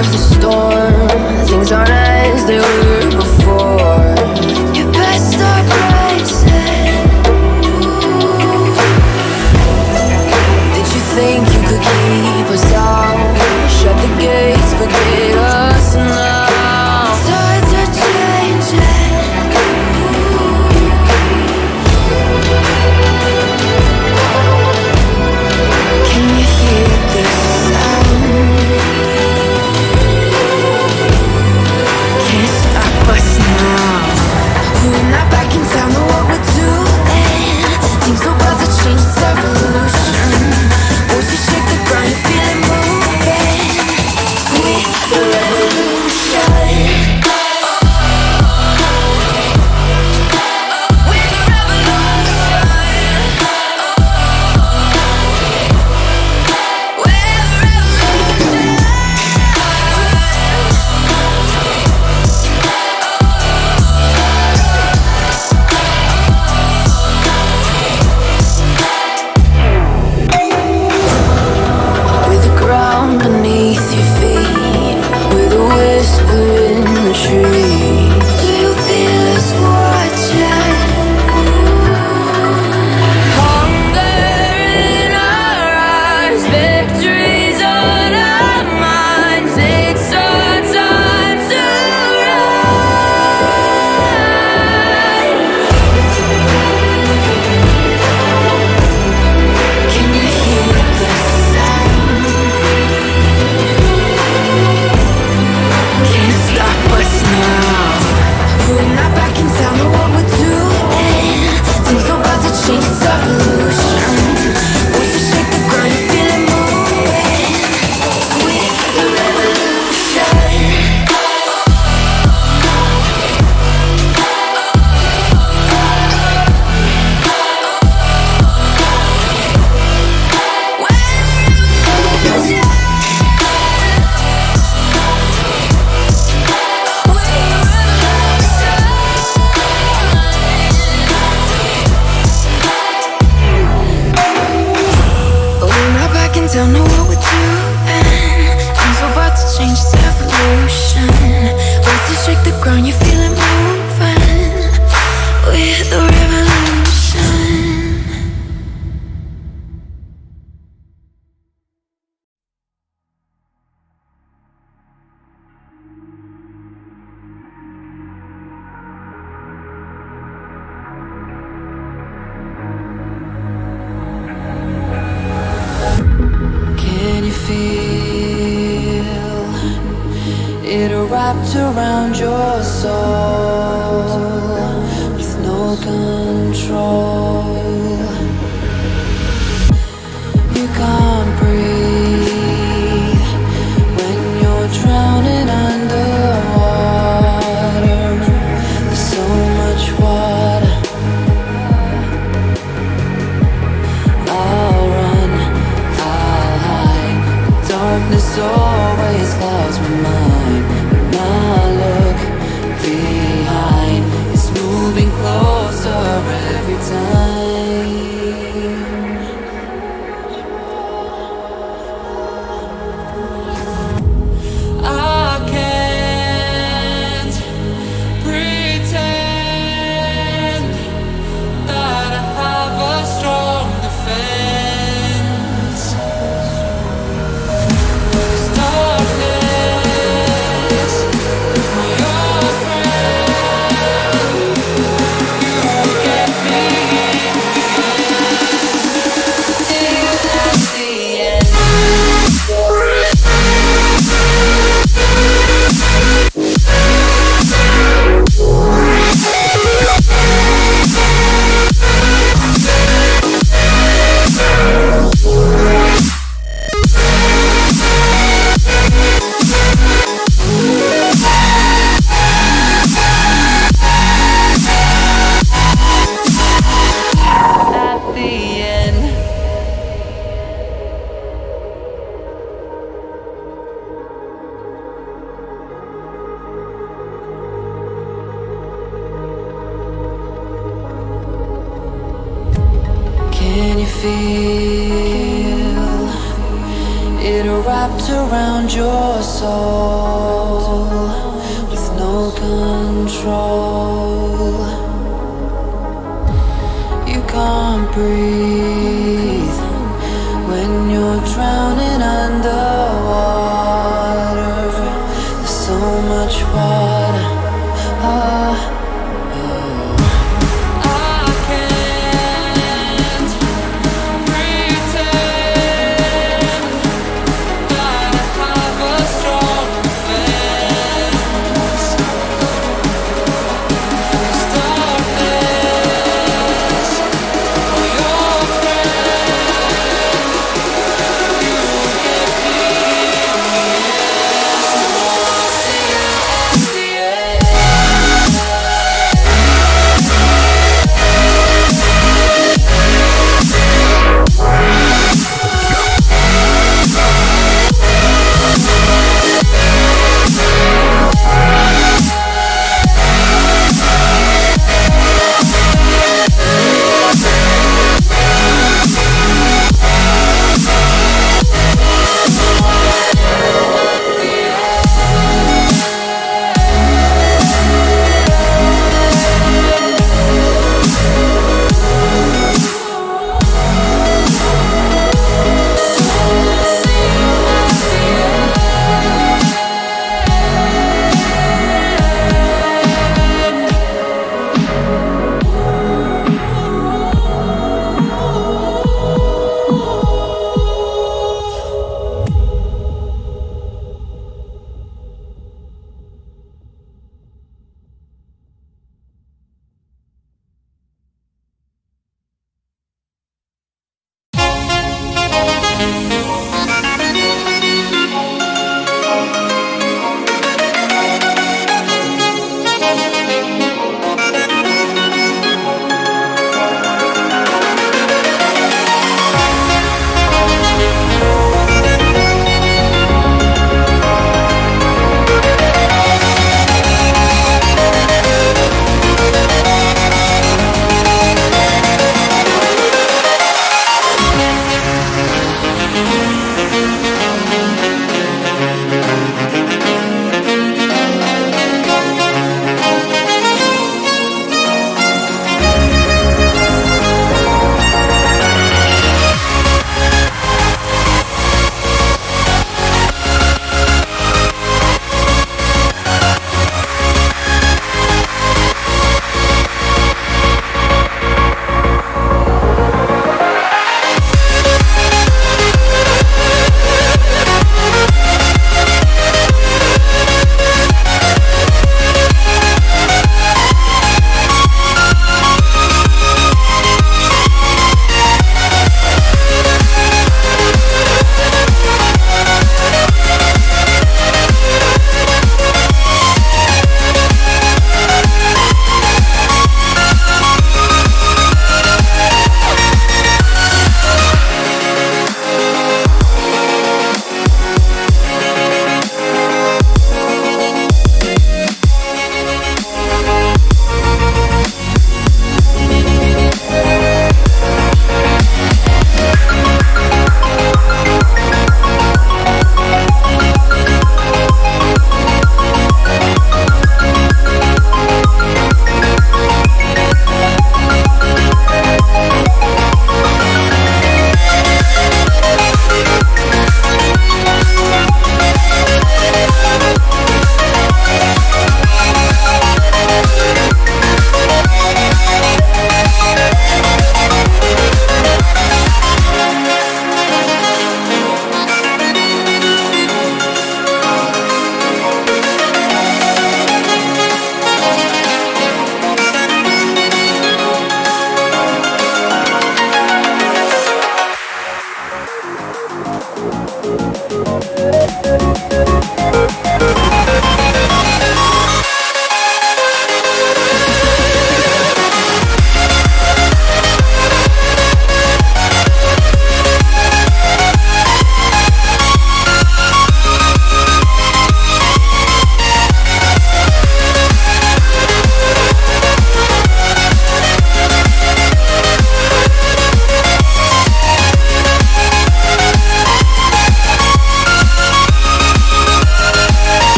of the storm. Things aren't as they were before. You best start rising. Did you think you could keep us out? Shut the gates, forget us now. Tides are changing. Can you hear this sound? Can't stop us now. We're not back in time, know what we're doing. Things are about to change, it's a revolution. Once you shake the ground, you feel it moving. We the revolution. Don't know what we're doing. Things are about to change, it's evolution. Once you shake the ground, you feel it moving. We're the revolution. Wrapped around your soul with no control. You can't breathe when you're drowning underwater. There's so much water. I'll run, I'll hide. The darkness always clouds my mind. I look behind, it's moving closer every time. I can't pretend that I have a strong defense. Can you feel it You're wrapped around your soul with no control. You can't breathe when you're drowning underwater. There's so much water.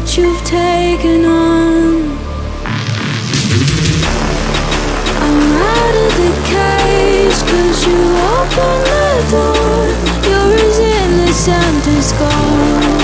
what you've taken on. I'm out of the cage, 'cause you opened the door. You're as innocent as gold.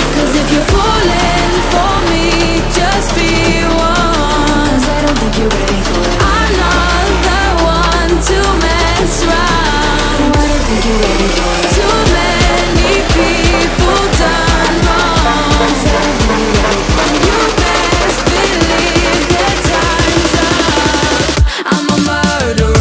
'Cause if you're falling for me, just be warned, 'cause I don't think you're ready for it. I'm not the one to mess around, and I don't think you're ready for it. Too many people done wrong, 'cause I don't think you're ready for it. You best believe that time's up. I'm a murderer.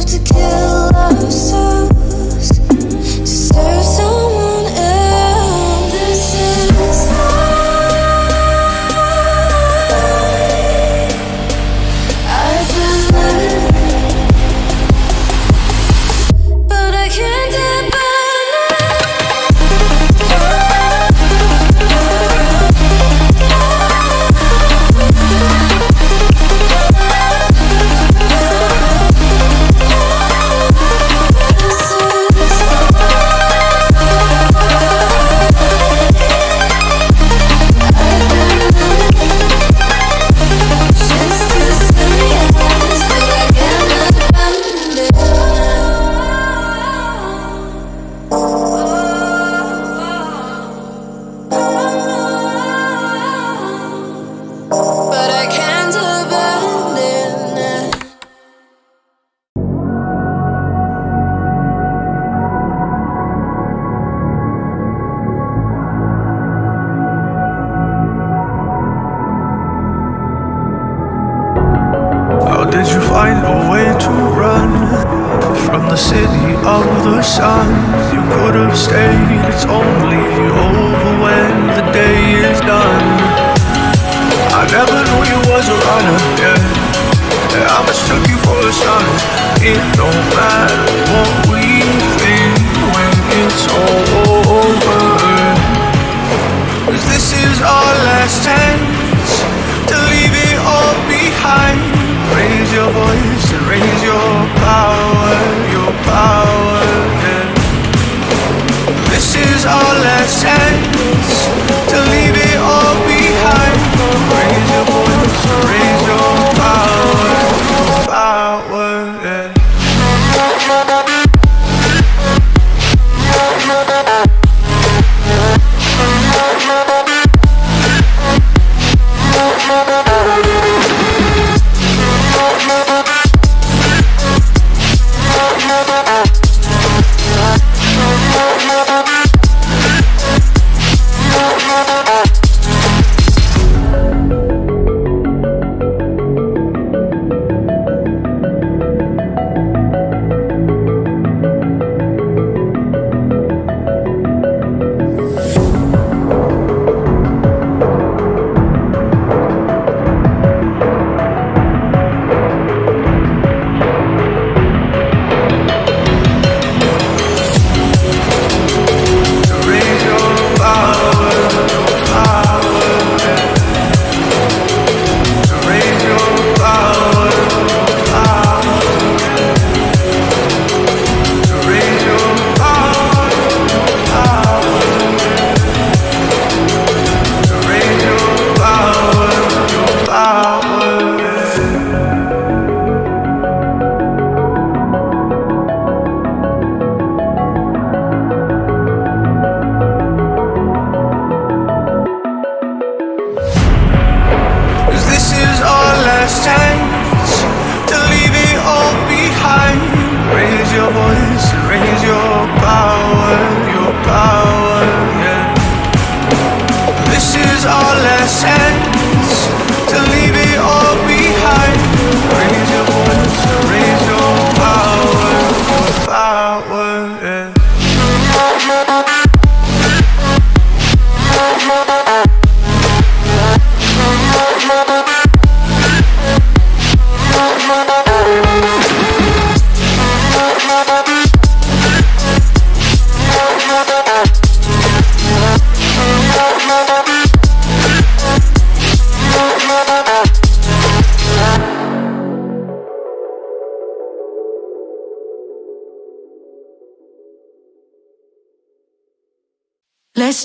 To kill did you find a way to run from the city of the sun? You could have stayed, it's only over when the day is done. I never knew you was a runner, yeah. I mistook you for a son. It don't matter what we think when it's all over, 'cause this is our last chance to leave it all behind. Raise your voice and raise your power, yeah. This is our last chance to leave it all behind. Raise your voice and raise your power, yeah. Let's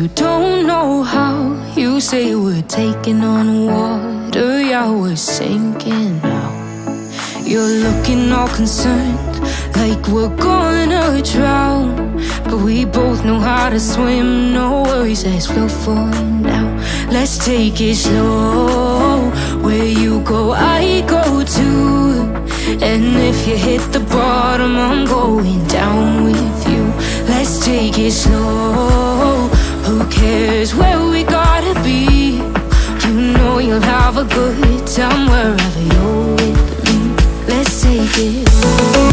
You don't know how. You say we're taking on water, yeah, we're sinking now. You're looking all concerned, like we're gonna drown. But we both know how to swim, no worries, let's float for now. Let's take it slow. Where you go, I go too. And if you hit the bottom, I'm going down with you. Let's take it slow. Who cares where we gotta be? You know you'll have a good time wherever you're with me. Let's take it slow.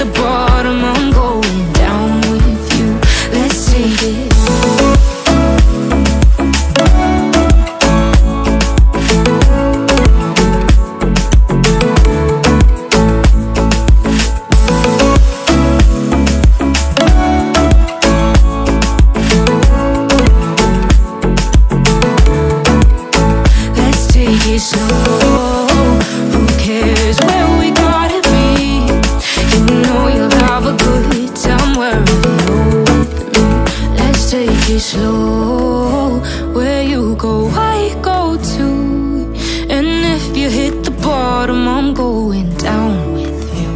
the bottom, I'm going down with you. Let's take it. Slow, where you go, I go too. And if you hit the bottom, I'm going down with you.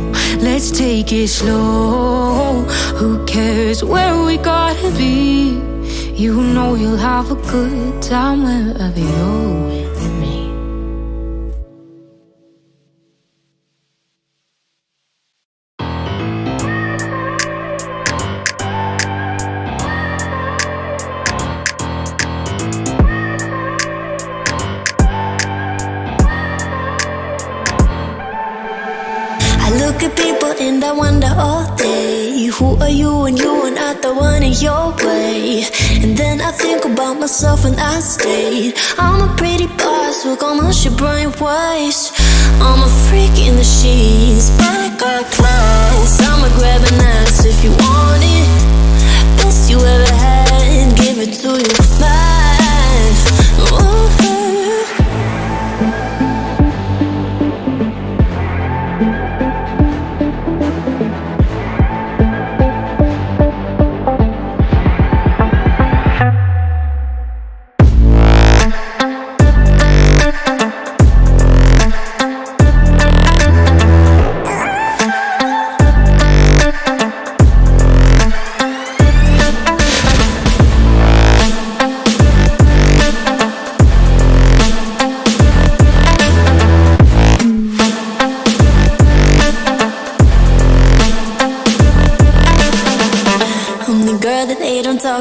Let's take it slow. Who cares where we gotta be? You know you'll have a good time wherever you're with me. And I wonder all day, who are you? And you are not the one in your way. And then I think about myself and I stay. I'm a pretty boss, we're gonna shoot brainwaves. I'm a freak in the sheets, but I got clothes. I'ma grab an ass if you want it. Best you ever had, give it to you. Mine. Ooh.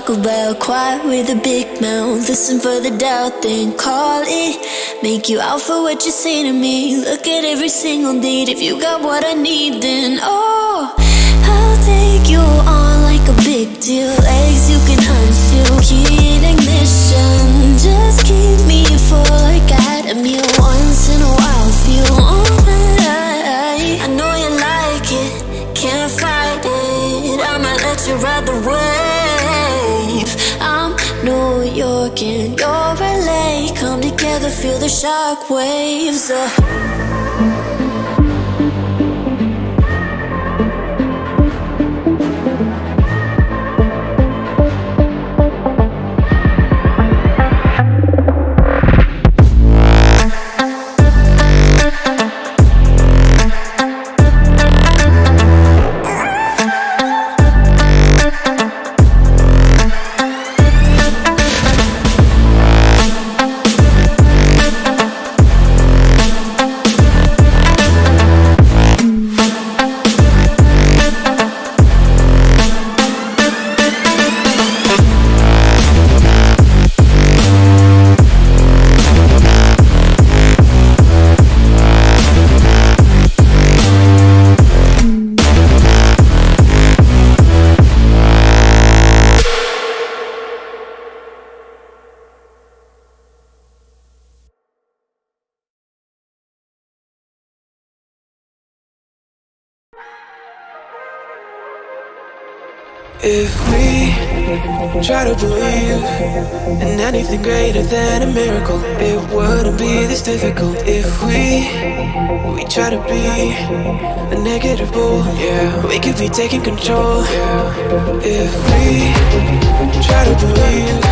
About quiet with a big mouth, listen for the doubt, then call it. Make you out for what you say to me. Look at every single date. If you got what I need, then oh, I'll take you on like a big deal. Eggs you can unseal, heat ignition. Just keep me full like I had a meal. Once in a while, feel on the night. I know you like it, can't fight it. I might let you ride the way. New York and your LA come together, feel the shock waves. If we try to believe in anything greater than a miracle, it wouldn't be this difficult. If we try to be a negative bull, yeah, we could be taking control. If we try to believe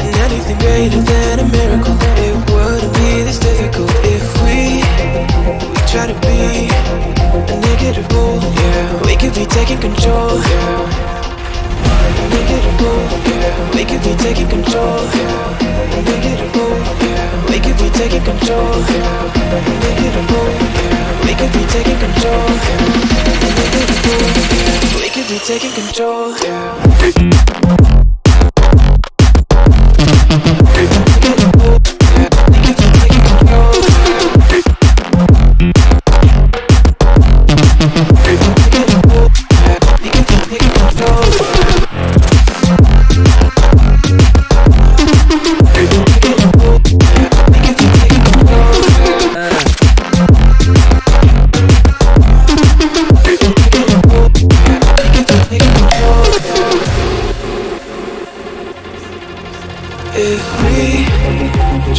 in anything greater than a miracle, it wouldn't be this difficult. If we try to be a negative bull, yeah, we could be taking control. Yeah. Make it a move, yeah. We could be taking control, yeah. Make it a move, yeah. We could be taking control, yeah. Make it a move, yeah. We could be taking control, yeah. Make it a move. should be taking control, yeah. If we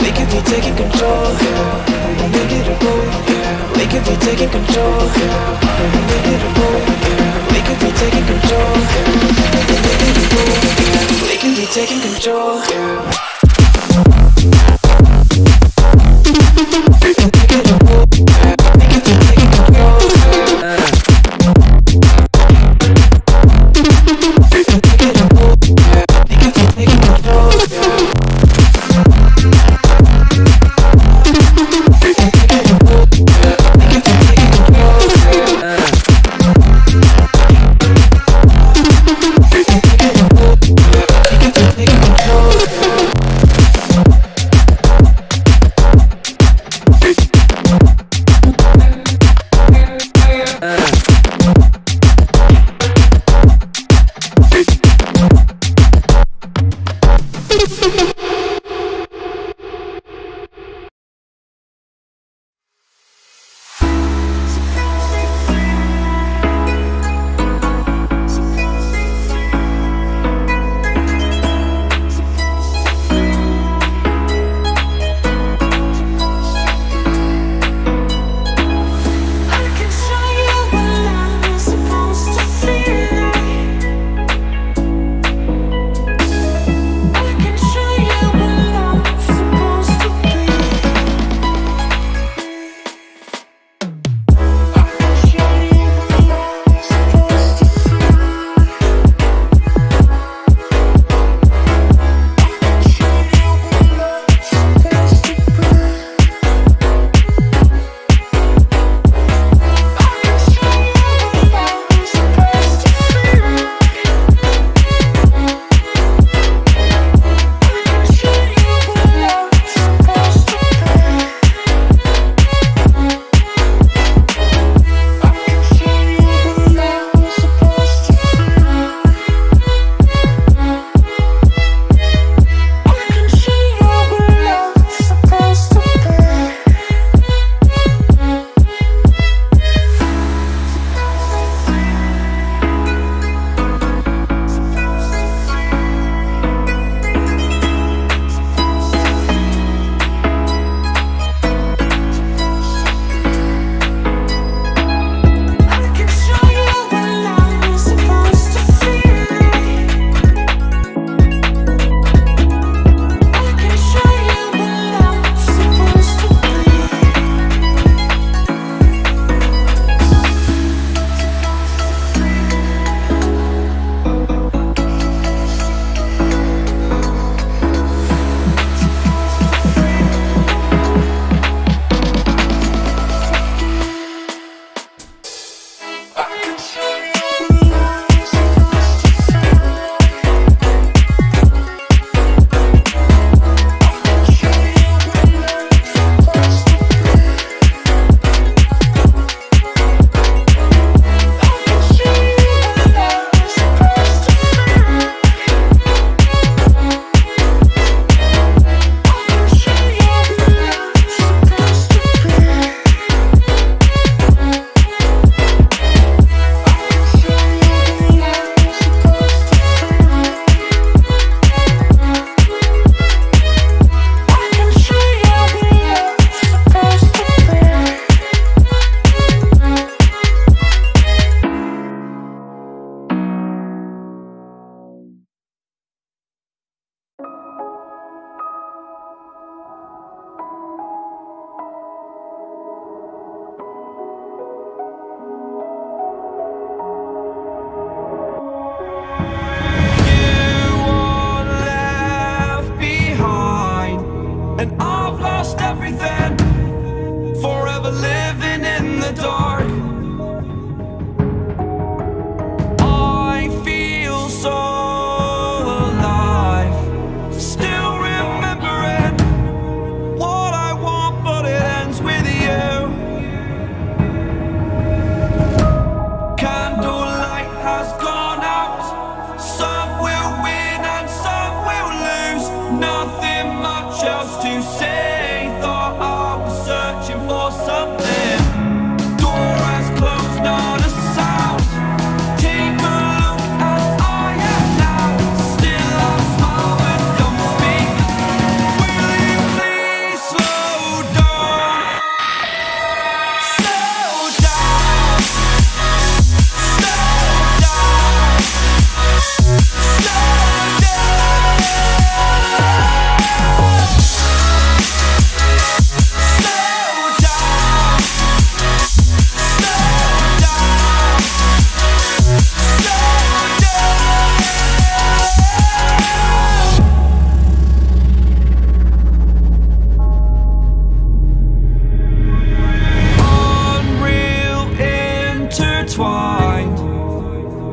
we could be taking control. Yeah, we could be taking control. Yeah, we could be taking control. Yeah, we could be taking control. Yeah.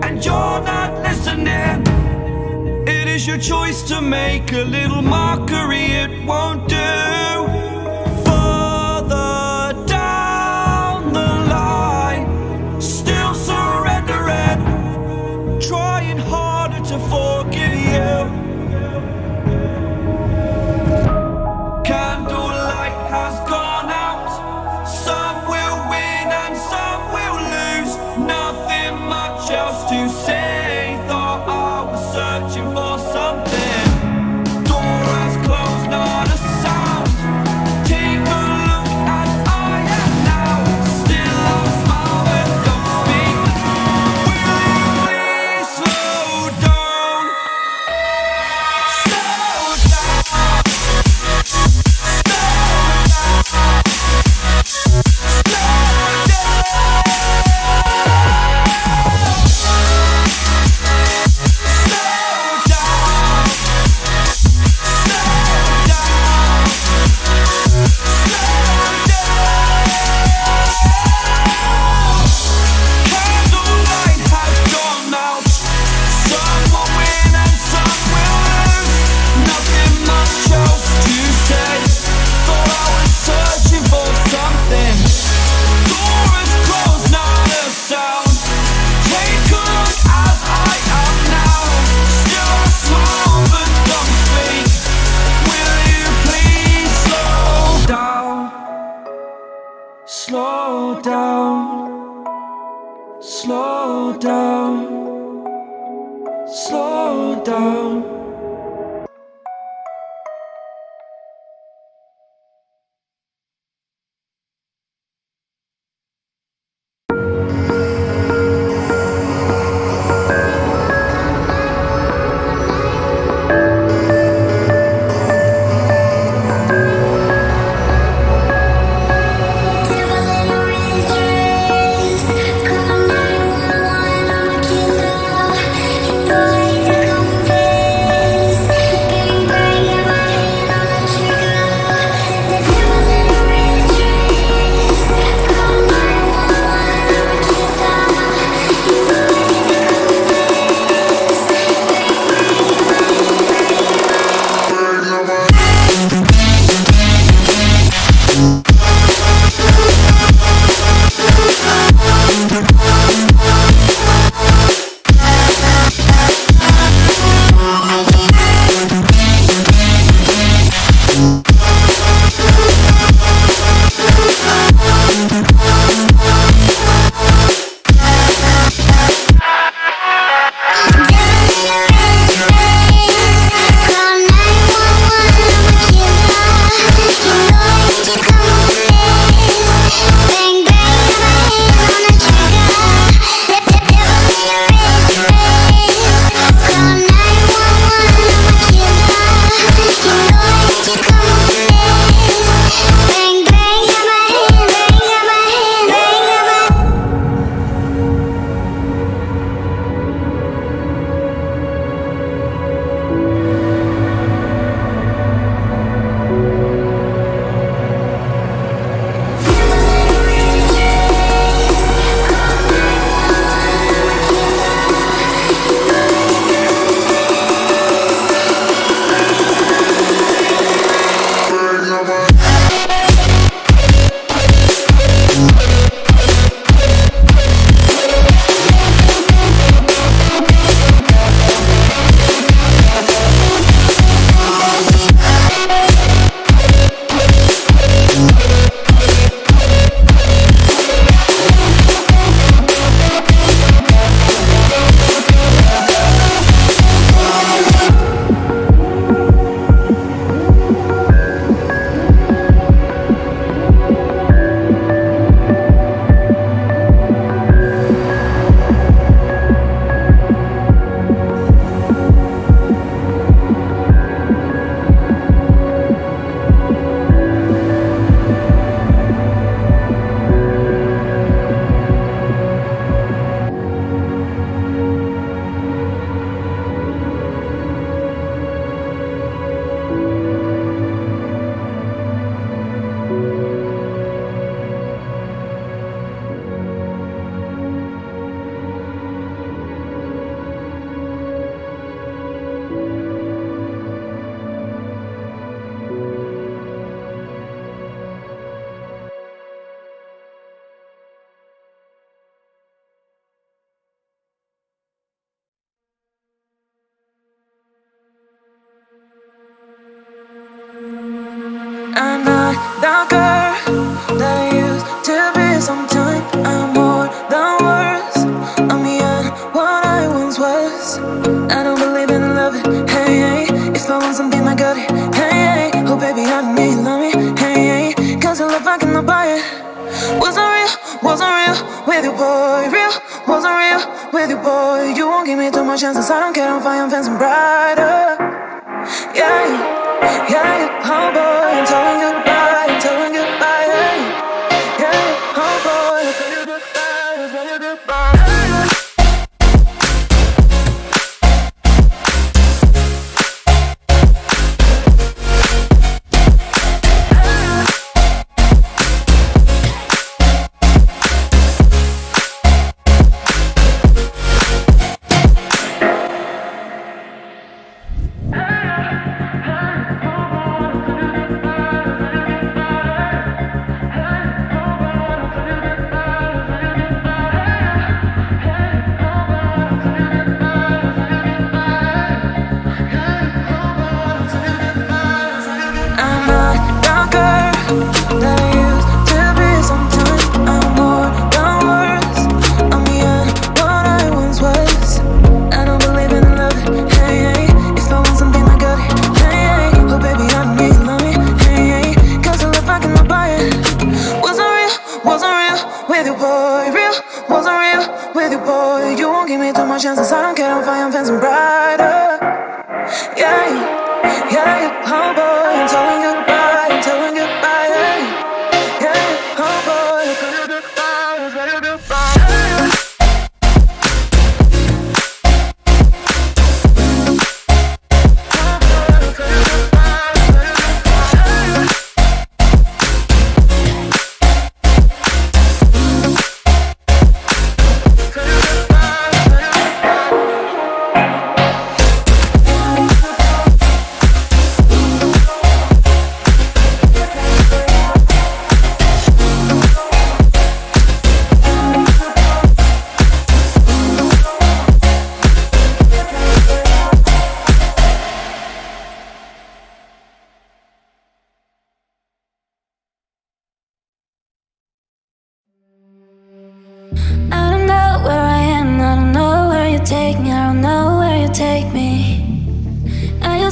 And you're not listening. It is your choice to make a little mockery. It won't do. Further down the line, still surrendering, trying harder to forgive you. Candlelight has gone out. Some will win and some will lose. Nothing much else to say. Thought I was searching for something. Door has closed, not a sound. Take a look at I am now. Still I smile and don't speak. Will you please slow down? Slow down. Slow down, slow down, slow down. I'm not that girl that I used to be. Sometimes I'm more than worse. I'm beyond what I once was. I don't believe in love, it, hey, hey. If I want something, I got it, hey, hey. Oh baby, I don't need love, it, hey, hey. Cause your love, I cannot buy it. Wasn't real with you, boy. Real, wasn't real with you, boy. You won't give me too much chances, I don't care, I'm fine, I'm fancying brighter. Yeah, yeah, oh boy, I'm telling you goodbye, I'm telling you goodbye, hey. Yeah, oh boy, I'm telling you goodbye, I'm telling you goodbye, hey. Chances, I don't care if I am fancying brighter. Yeah, yeah, oh boy, I'm telling you goodbye, I'm telling you goodbye, hey. Yeah, oh boy, I'm telling you goodbye, I'm telling you goodbye, hey.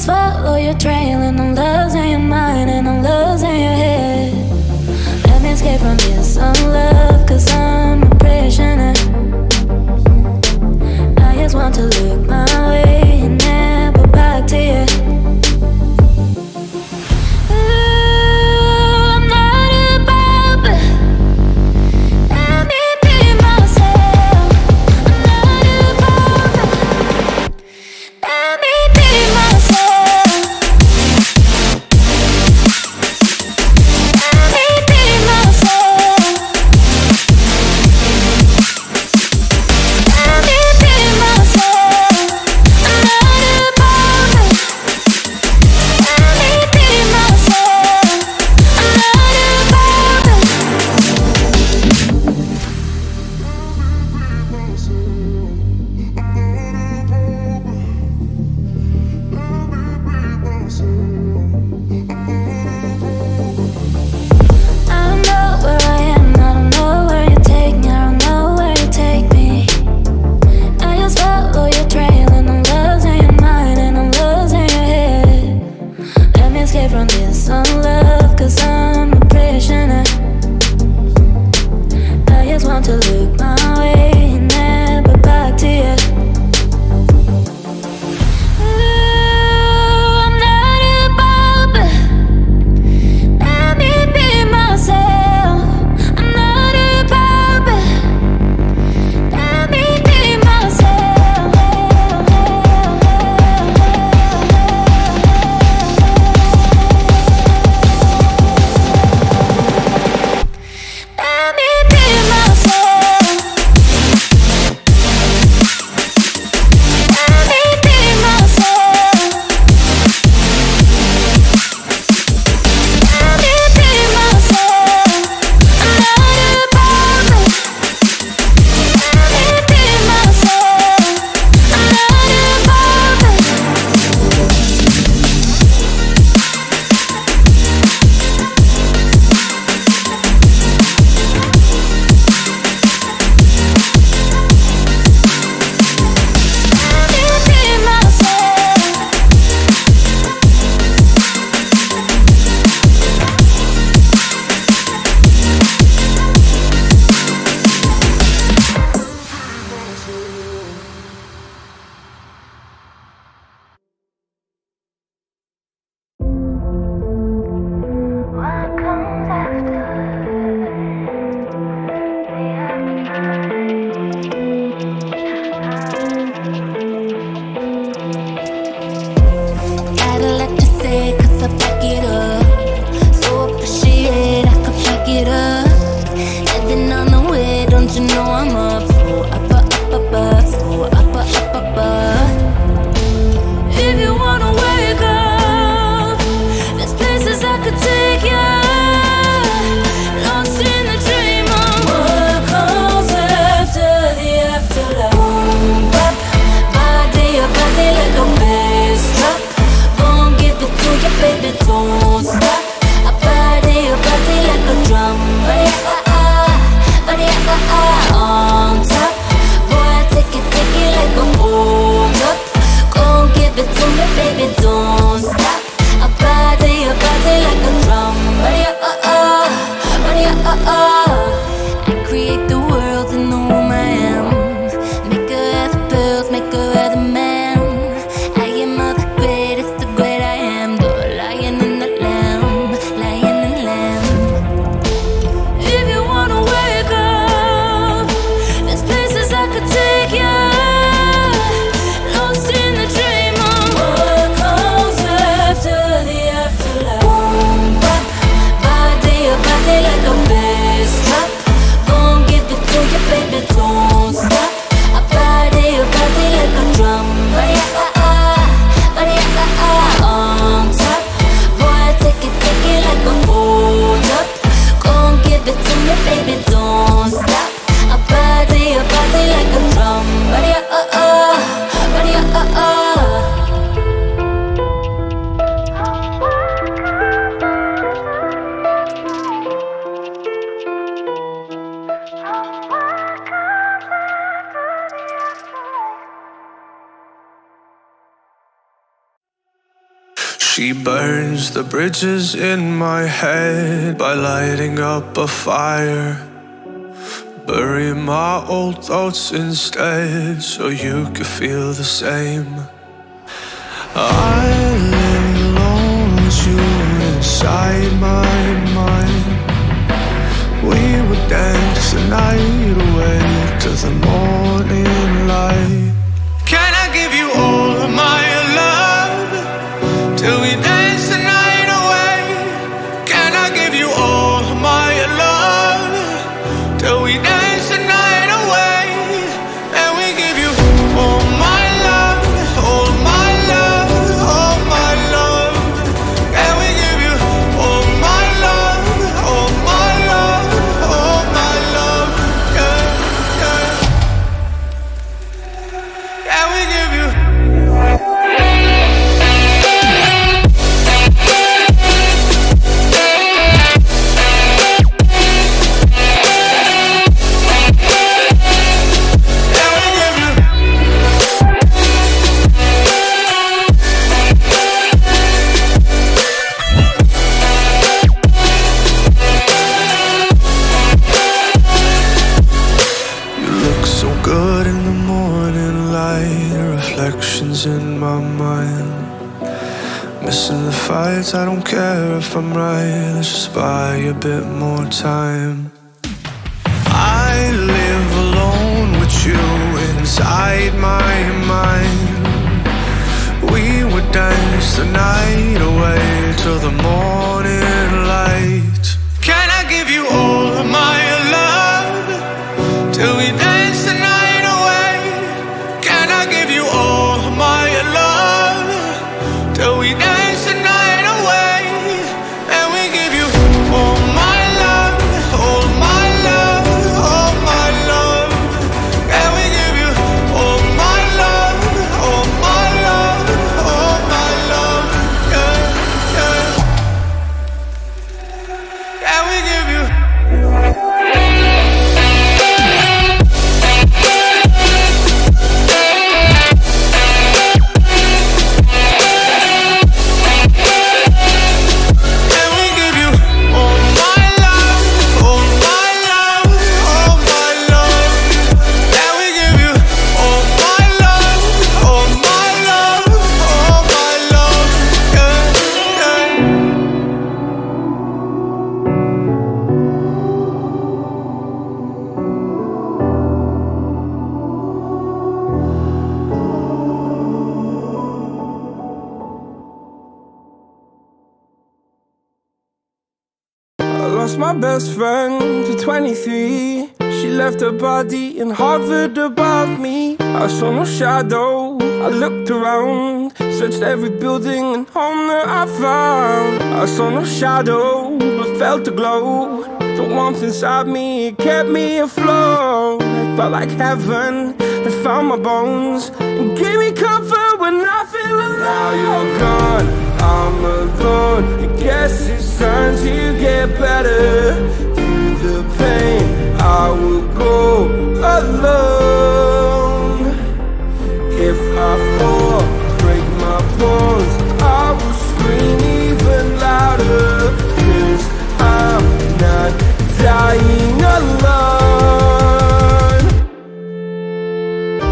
Follow your trail, and I'm losing your mind, and I'm losing your head. Let me escape from this unlove, cause I'm a prisoner. I just want to look my way and never back to you. Let me be myself. you know I'm up for, up. If you wanna wake up, there's places I could take you. Lost in the dream of what comes after the afterlife. Boom, bop, body, let the bass drop. Gonna give it to you, baby, don't stop. Body like a drum, body like a on top. Boy, take it like a hold up. Gon' give it to me, baby, don't stop. A body like a drum, body I create the world and know who I am. Make her out the pills, make her out the man. I am all the great, it's the great I am. The lion in the She burns the bridges in my head by lighting up a fire. Bury my old thoughts instead so you could feel the same. I lay alone with you inside my mind. We would dance the night away to the morning light. Can I give you all of my love till we dance? In my mind, missing the fights. I don't care if I'm right. Let's just buy a bit more time. I live alone with you inside my mind. We would dance the night away till the morning light. Can I give you all of my love till we dance? Lost my best friend to 23. She left her body and hovered above me. I saw no shadow, I looked around, searched every building and home that I found. I saw no shadow, but felt the glow, the warmth inside me, it kept me afloat. It felt like heaven, it found my bones and gave me comfort when I feel alone. Now you're gone, I'm alone, I guess it's time to get better. Through the pain, I will go alone. If I fall, break my bones, I will scream even louder, 'cause I'm not dying alone.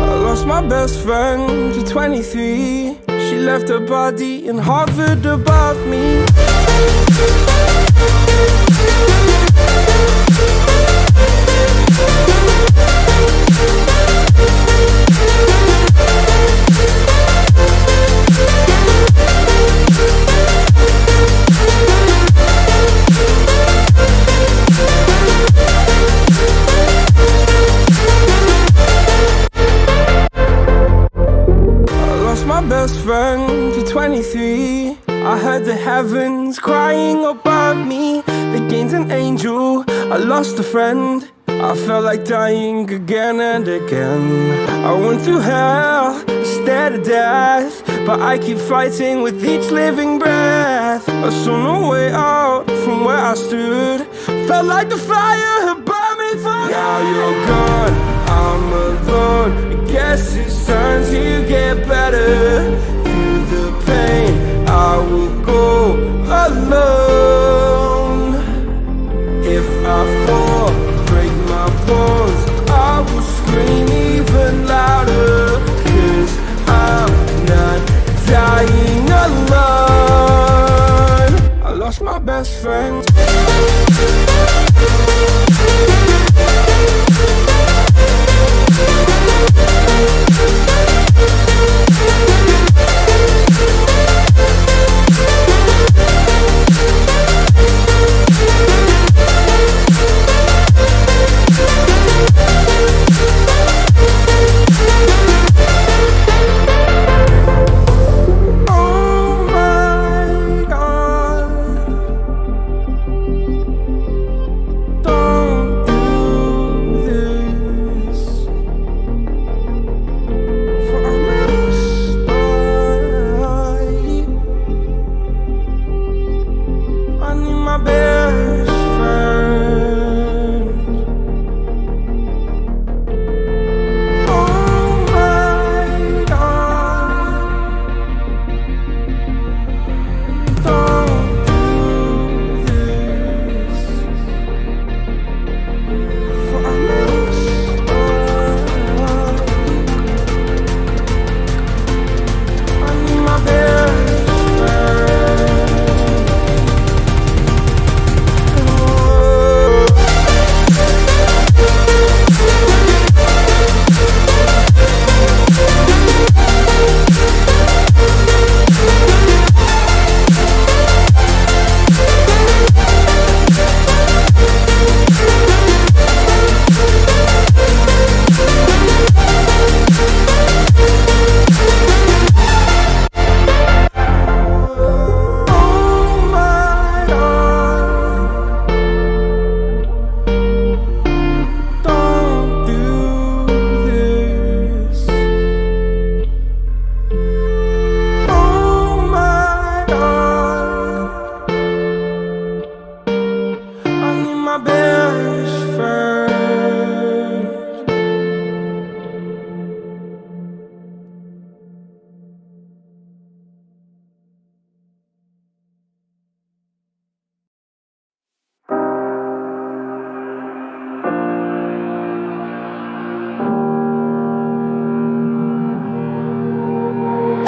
I lost my best friend to 23. She left her body and hovered above me. Best friend to 23. I heard the heavens crying above me. They gained an angel, I lost a friend. I felt like dying again and again. I went through hell, stared at death, but I keep fighting with each living breath. I saw no way out from where I stood, felt like the fire had burned me for. Now you're gone, I'm alone, I guess it's time to get better. Through the pain, I will go alone. If I fall, break my bones, I will scream even louder, 'cause I'm not dying alone. I lost my best friend.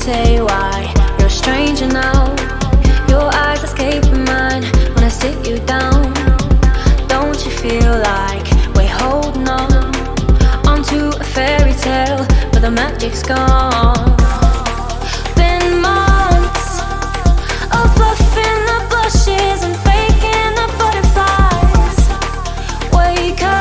say why you're a stranger now. Your eyes escaping mine when I sit you down. Don't you feel like we're holding on onto a fairy tale, but the magic's gone? Been months of bluffing the blushes and faking the butterflies. Wake up.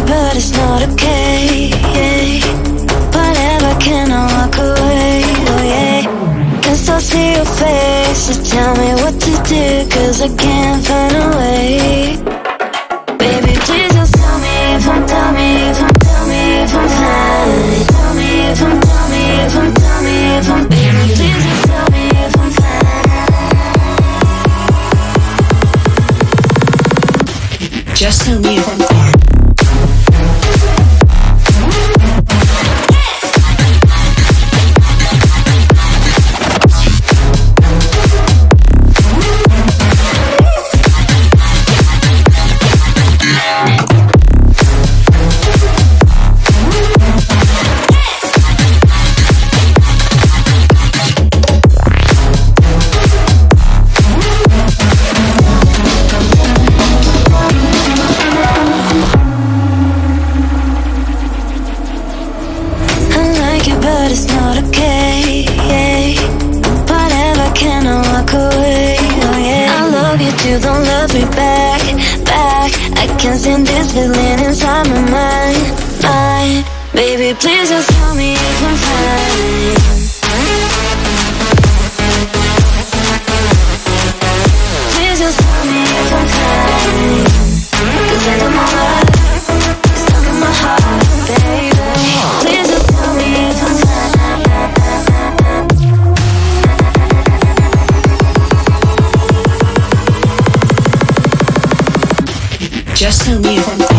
you, but it's not okay. Whatever, can I walk away? Oh yeah, can still see your face. So tell me what to do, cause I can't find a way. Baby, please just tell me if I'm, tell me if I'm, tell me if I'm fine. Tell me if I'm, tell me if I'm, tell me if I'm. Baby, please just tell me if I'm fine. Just tell me if I'm fine. Please just tell me if I'm fine. Please just tell me if I'm fine. Cause I got my heart stuck in my heart, baby. Please just tell me if I'm fine. Just tell me if I'm fine.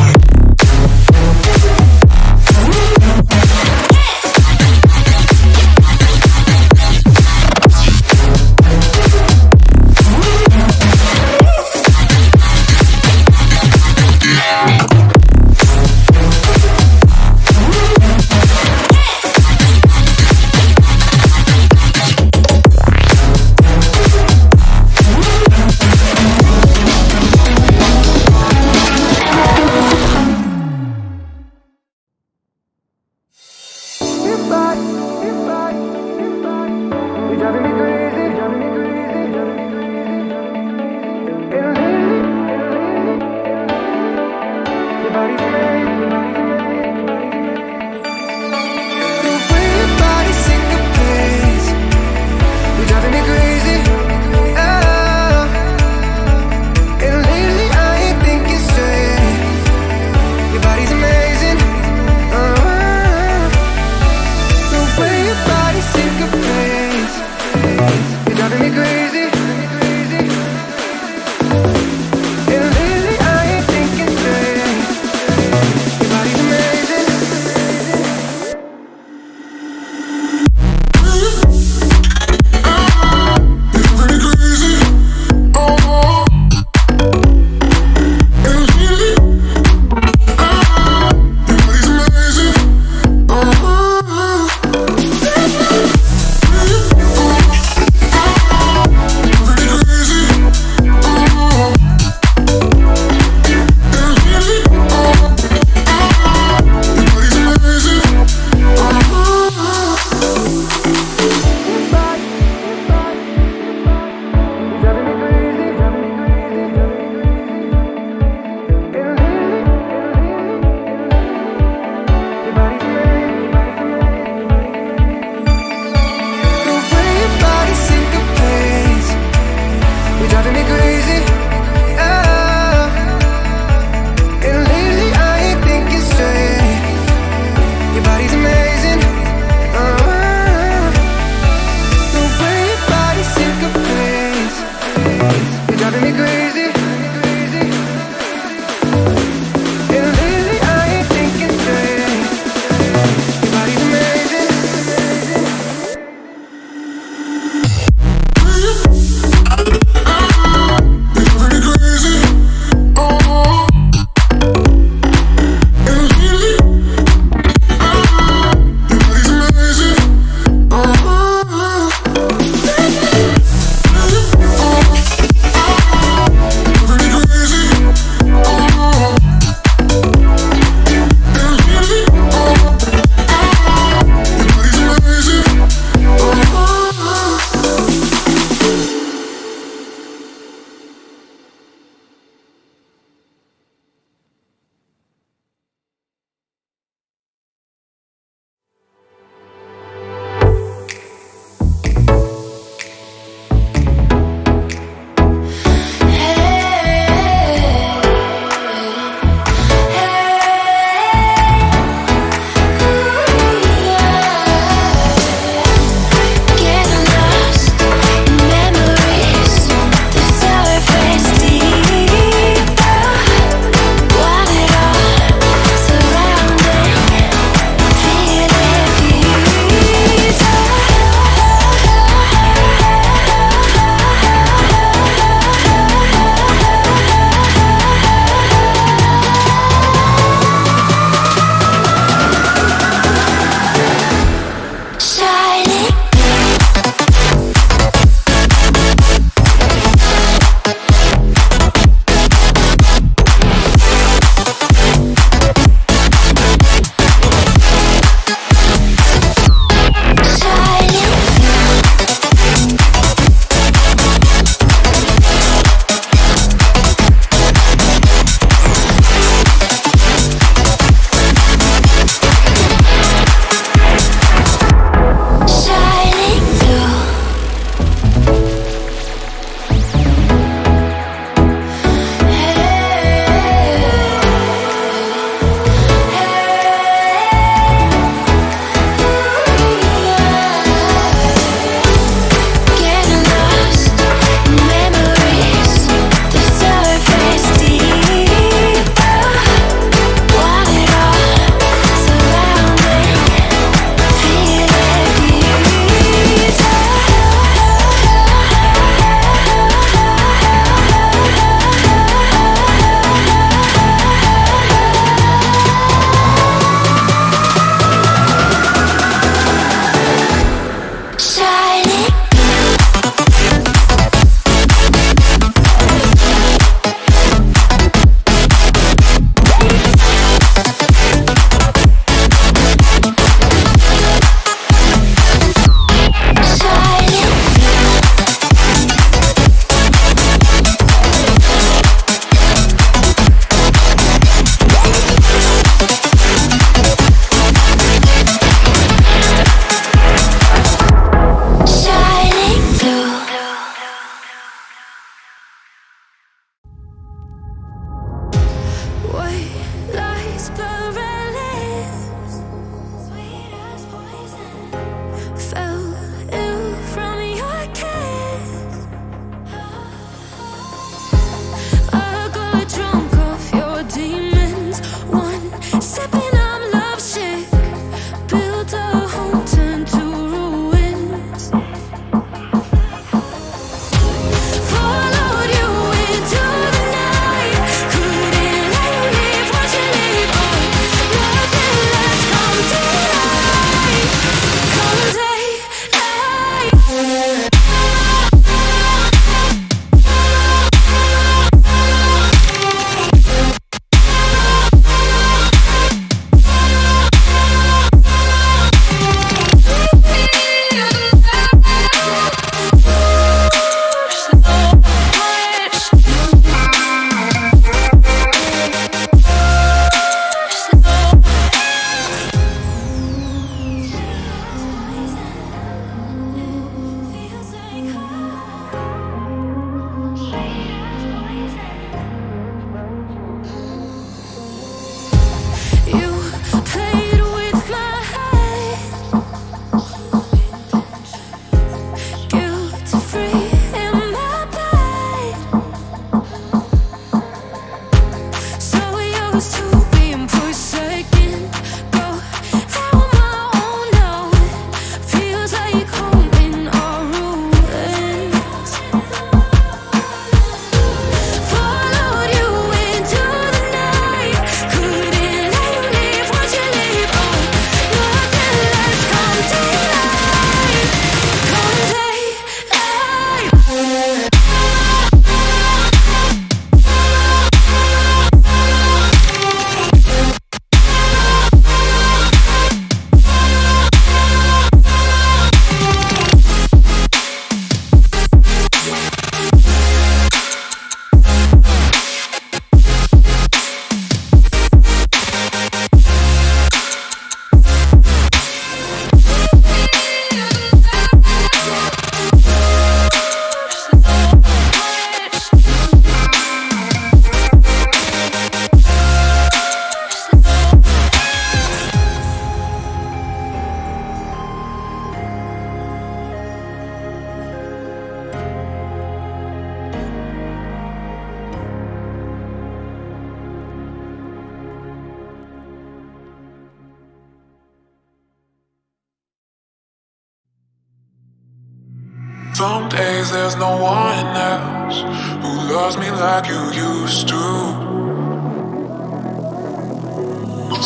Some days there's no one else who loves me like you used to.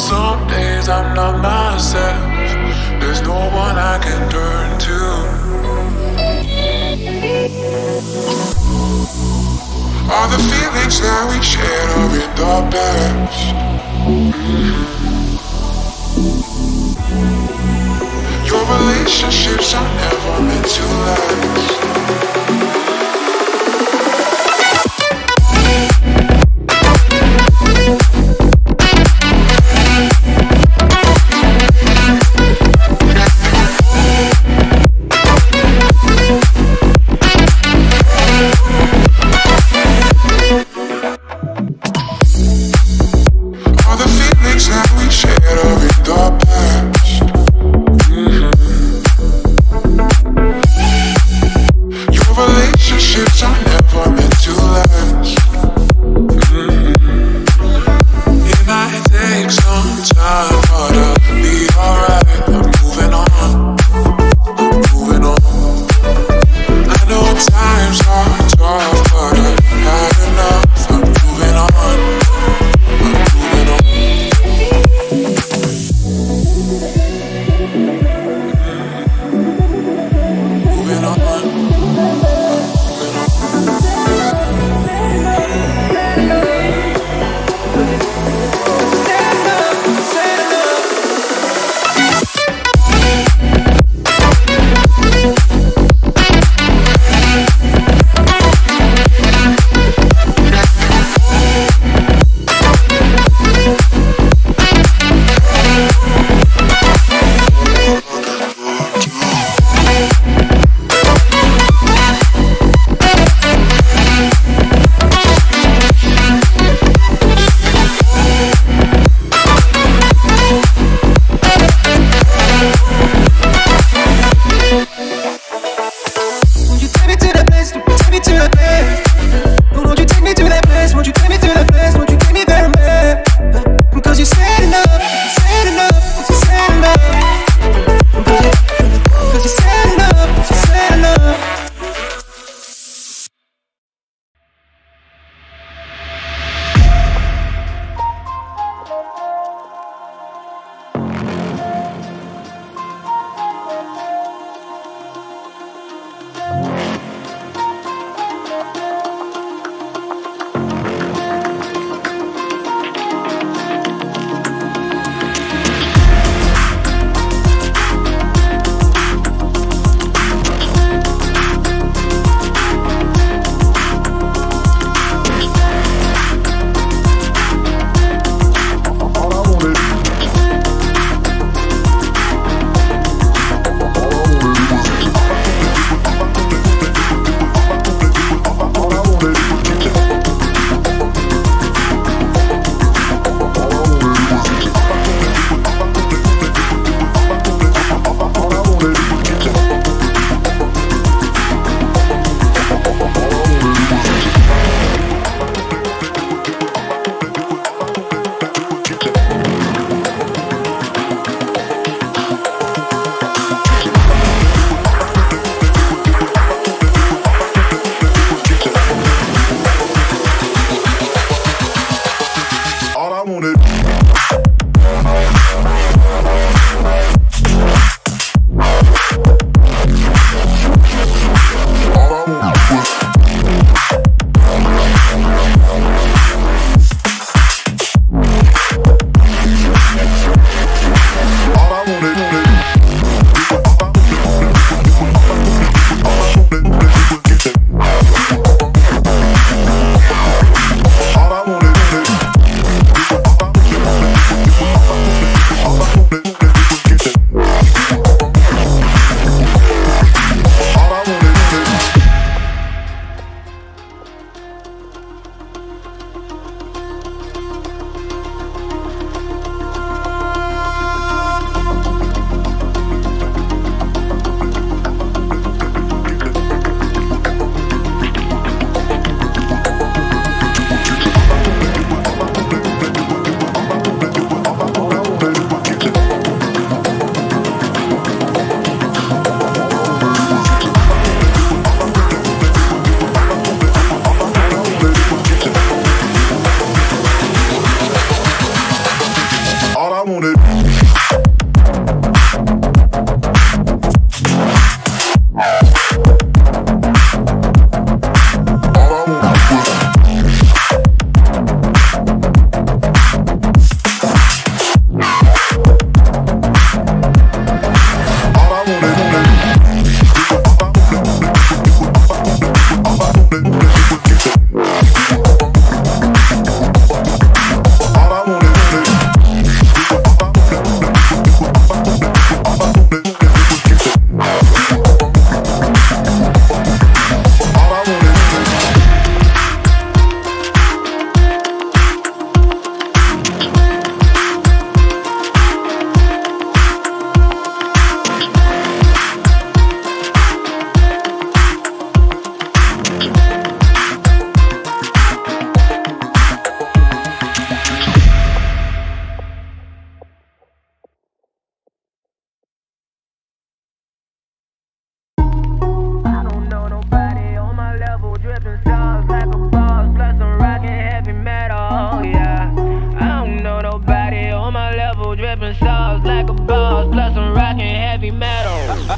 Some days I'm not myself, there's no one I can turn to. All the feelings that we shared are in the past. Your relationships are never meant to last. Your on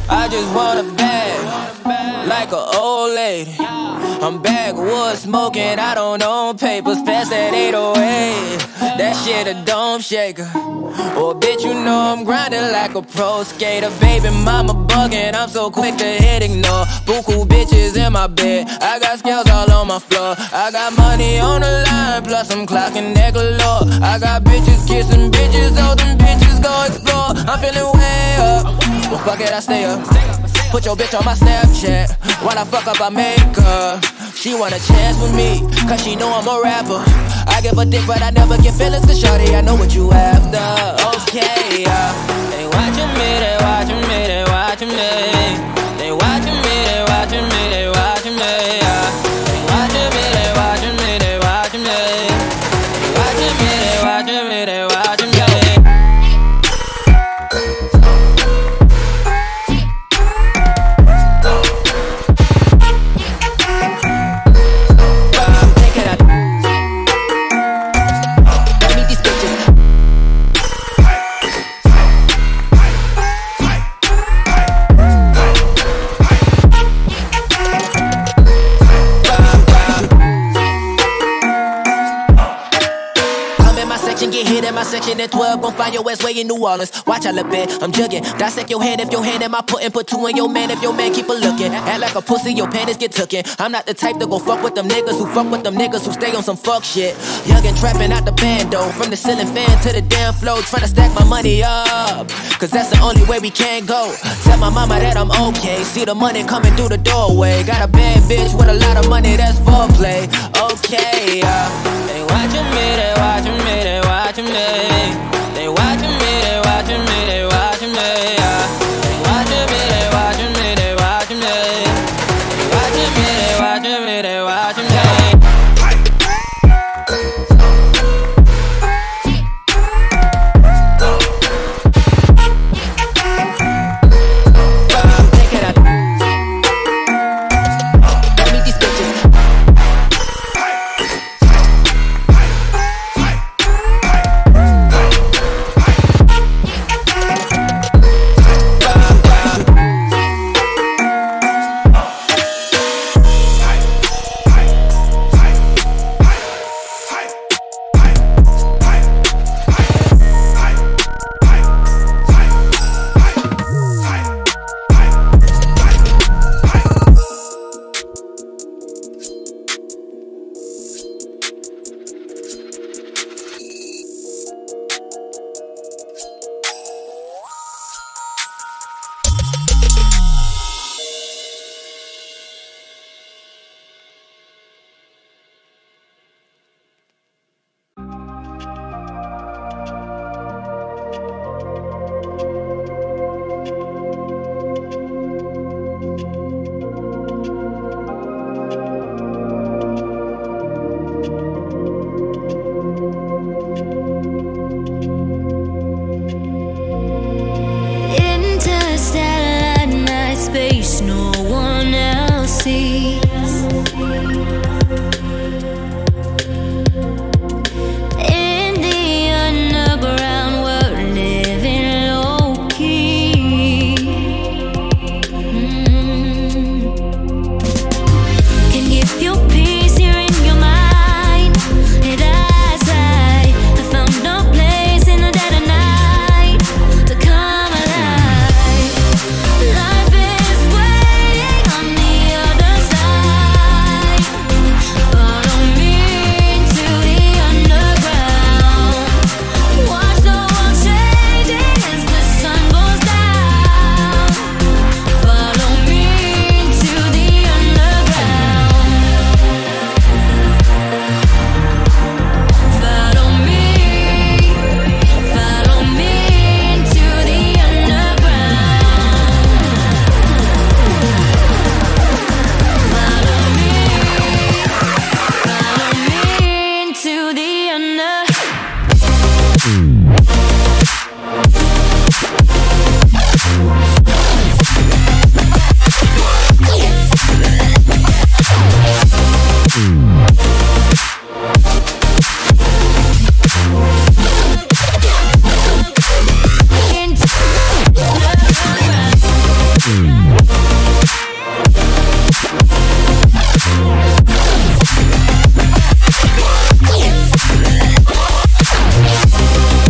I just want a bag, like an old lady. I'm backwoods smoking, I don't own papers. Pass that 808, that shit a dome shaker. Oh bitch, you know I'm grinding like a pro skater. Baby mama bugging, I'm so quick to hit ignore. Buku bitches in my bed, I got scales all on my floor. I got money on the line, plus I'm clocking that galore. I got bitches kissing bitches, oh them bitches go explore. I'm feeling way up, well fuck it, I stay up. Put your bitch on my Snapchat, while I fuck up I make her. She want a chance with me, cause she know I'm a rapper. I give a dick but I never get feelings, cause shawty I know what you after. Okay, they watching me, they watching me, they watching me. They watching me, they watching me, they watching me. They watching me, they watching me, they watching me. They watching me, they watching me, they watching me. Section at 12, gon' find your ass way in New Orleans. Watch out a bit, I'm jugging. Dissect your hand if your hand in my pudding. Put two in your man if your man keep a looking. Act like a pussy, your panties get tookin'. I'm not the type to go fuck with them niggas who fuck with them niggas who stay on some fuck shit. Young and trappin' out the bando, from the ceiling fan to the damn floor. Tryna stack my money up, cause that's the only way we can go. Tell my mama that I'm okay. See the money coming through the doorway. Got a bad bitch with a lot of money, that's foreplay. Okay, they watchin' me, they watchin' me, they watchin' me. They watching me, they watching me, they watching me. They watching me, they watching me, they watching me. They watching me, they watching me, they watching me.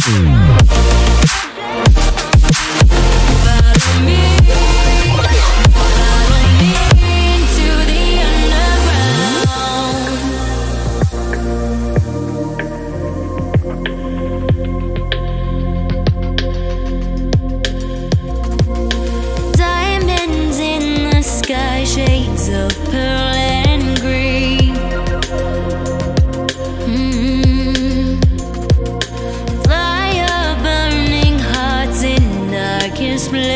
Shades of pearl and green. Fire burning hearts in darkest places.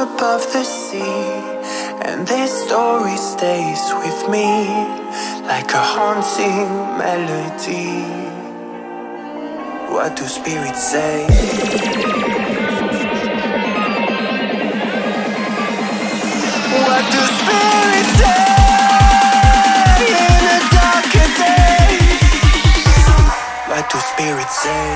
above the sea, and this story stays with me like a haunting melody. What do spirits say? What do spirits say? In a darker day, what do spirits say?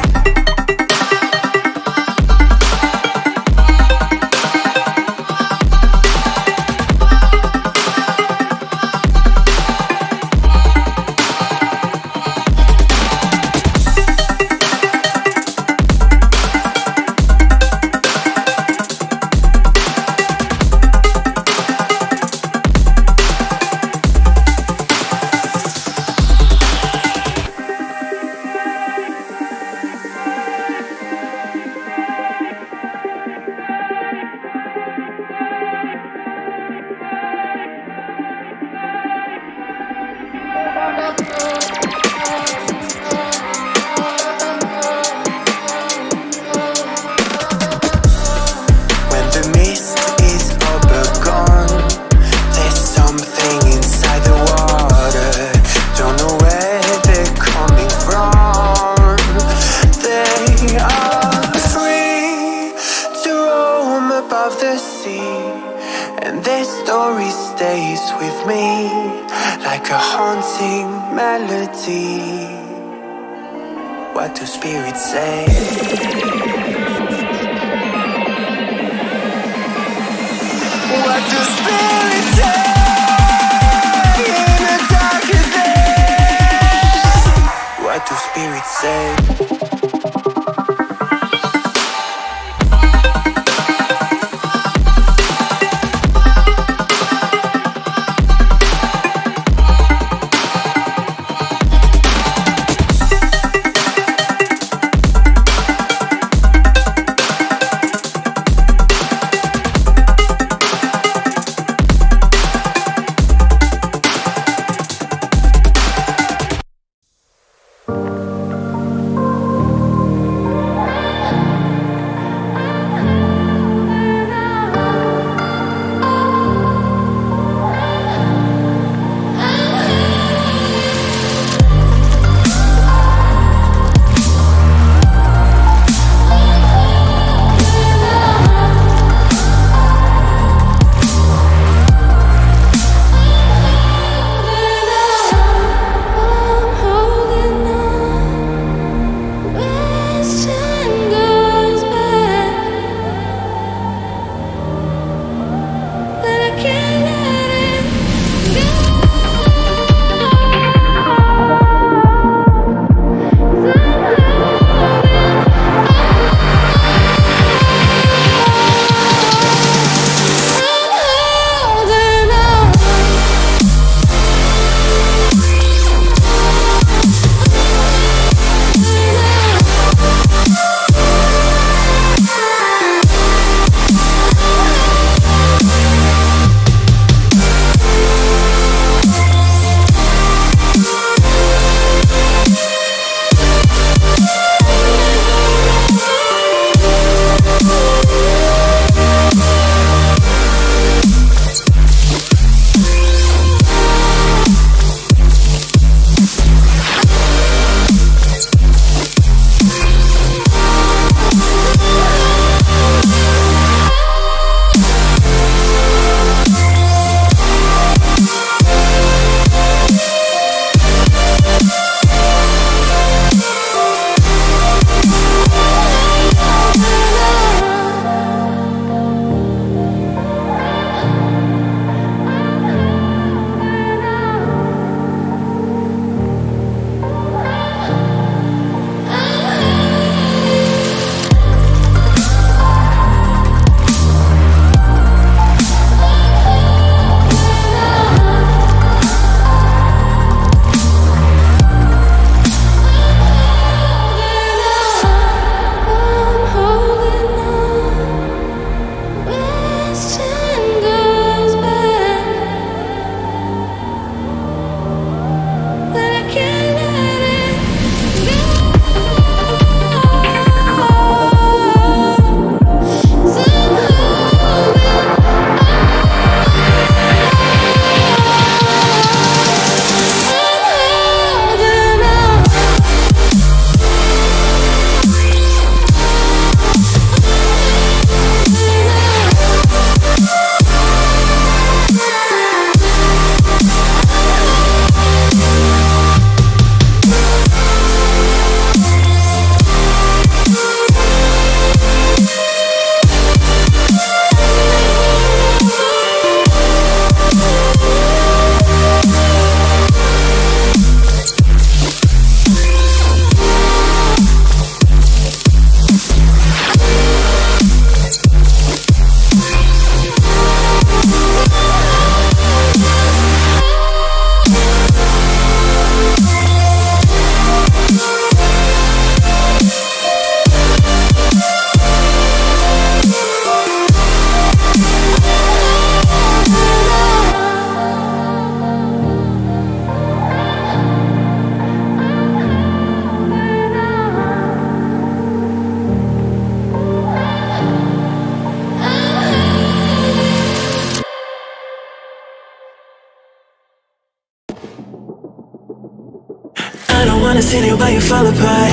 seen you, but you fall apart.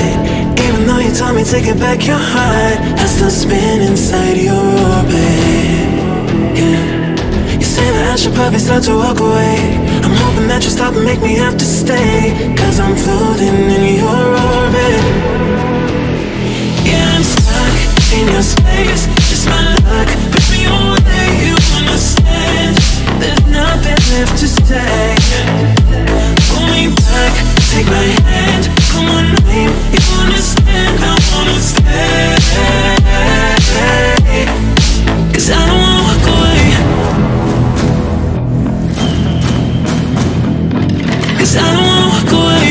Even though you told me to get back your heart, I still spin inside your orbit, yeah. You say that I should probably start to walk away. I'm hoping that you stop and make me have to stay, cause I'm floating in your orbit. Yeah, I'm stuck in your space. Just my luck, put me away. You understand, there's nothing left to say. Pull me back, take my hand, call my name. You understand, I wanna stay, cause I don't wanna walk away, cause I don't wanna walk away.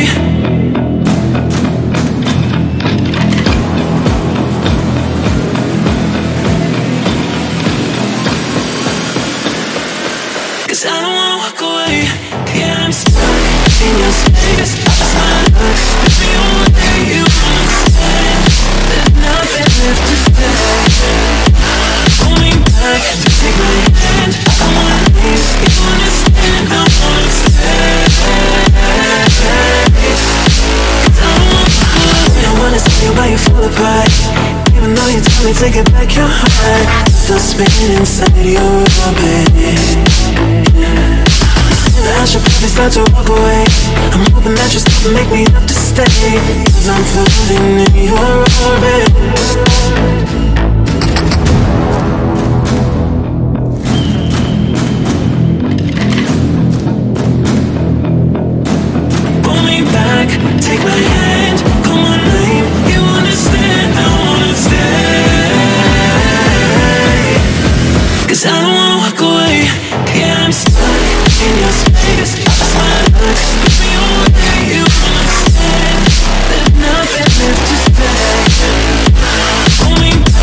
Even though you told me to get back your heart, still spinning inside your orbit, yeah. I should probably start to walk away. I'm hoping that you stop and make me have to stay, cause I'm floating in your orbit. Pull me back, take my hand, call my name. You understand, I wanna stay, cause I don't wanna walk away. Yeah, I'm stuck in your space. Just my luck, put me away. You understand, there's nothing left to say. Pull me back.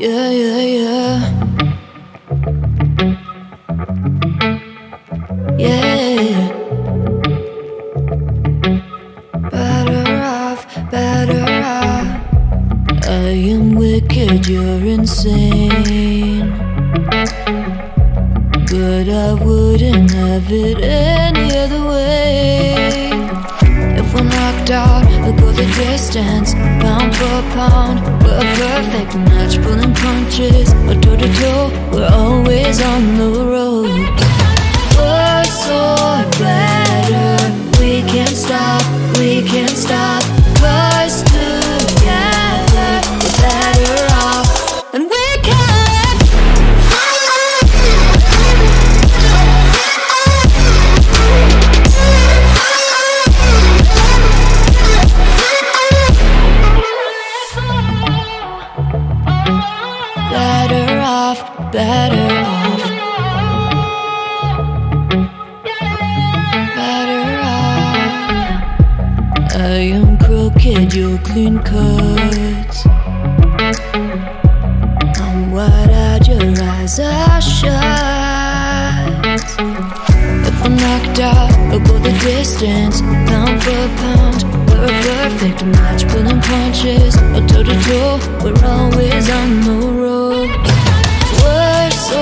Yeah, yeah, yeah. Yeah. Better off I am wicked, you're insane, but I wouldn't have it any other way. If we're knocked out, we'll go the distance, pound for pound. A perfect match, pulling punches, or toe to toe, we're always on the road. We're so better, we can't stop. Us together, we're better off, and we can. Better off. I am crooked, you're clean cut. I'm wide-eyed, your eyes are shut. If I'm knocked out, I'll go the distance, pound for pound. We're a perfect match, pulling punches, or toe-to-toe. We're always on the road. So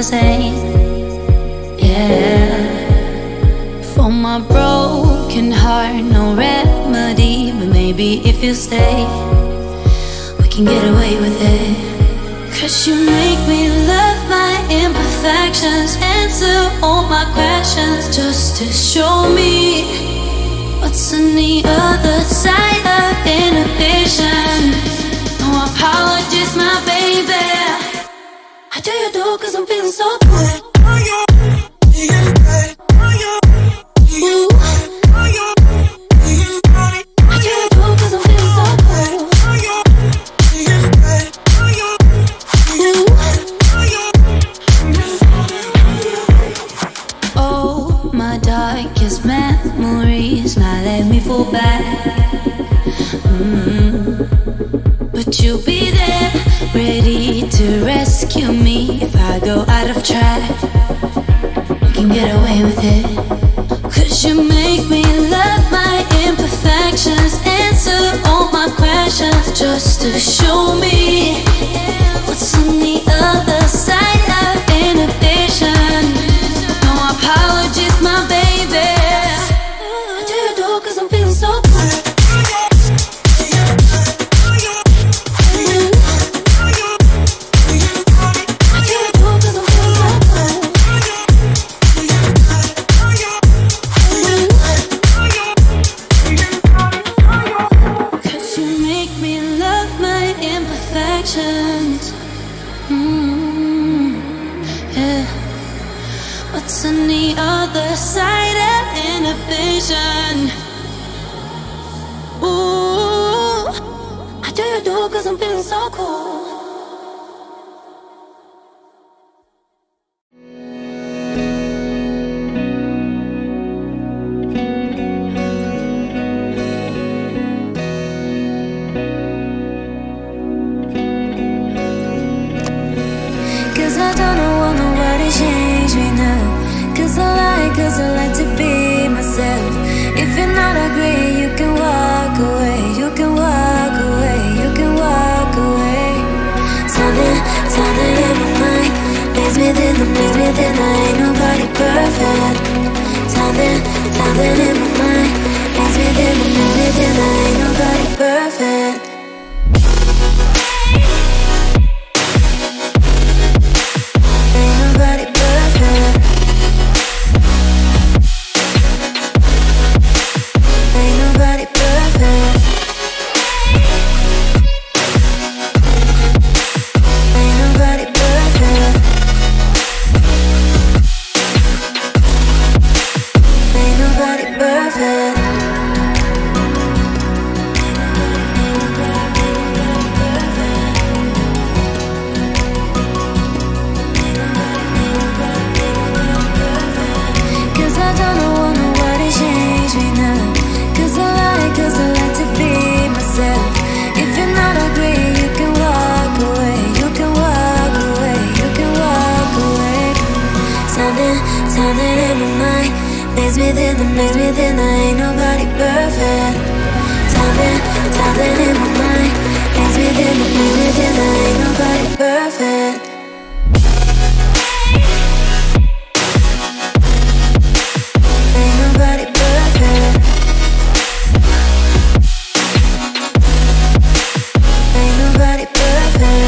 the same. Yeah. For my broken heart, no remedy. But maybe if you stay, we can get away with it. 'Cause you make me love my imperfections, answer all my questions, just to show me what's on the other side of inhibition. No apologies, my baby. How do you do? 'Cause I'm feeling so good. Darkest memories now let me fall back. But you'll be there, ready to rescue me if I go out of track. You can get away with it. 'Cause you make me love my imperfections, answer all my questions, just to show me what's on the other side of inhibition. No apologies, my baby. What's on the other side of inhibition? Ooh, how do you do? 'Cause I'm feeling so cool. Something in my mind, that's within my mind, nobody perfect. Ain't nobody perfect. Ain't nobody perfect. Ain't nobody perfect.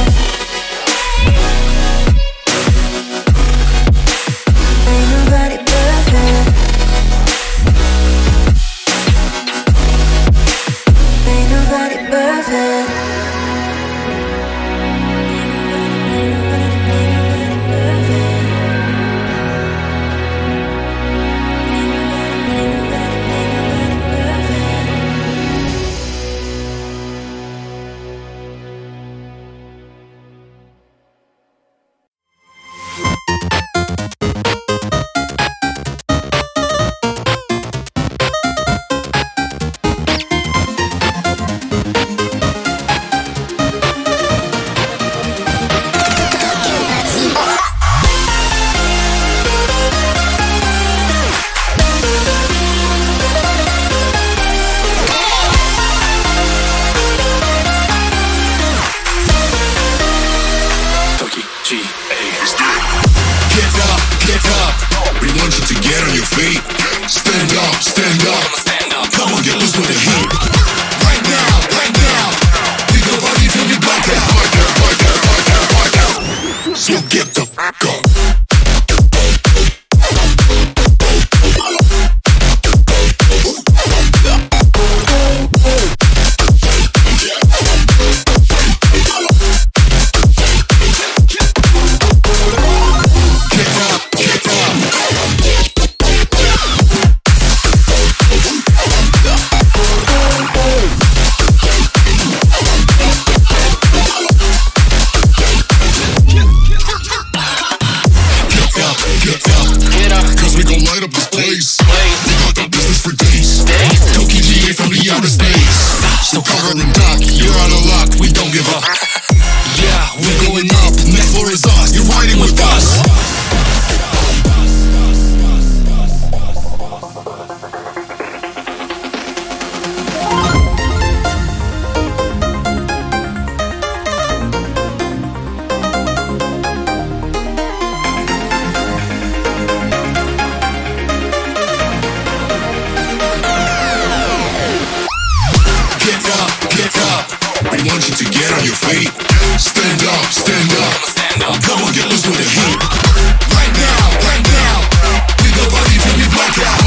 G-A-S-D Get up. We want you to get on your feet. Stand up. Come on, get loose with the heat. Right now. We go party till we black out. Right now. So get the fuck up. So cover and duck, you're out of luck, we don't give up. Yeah, we're going up, next floor is us, you're riding with us. We want you to get on your feet. Stand up. Come on, get loose with the heat. Right now. We go party till we black out.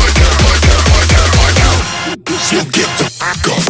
Black out. So get the fuck off.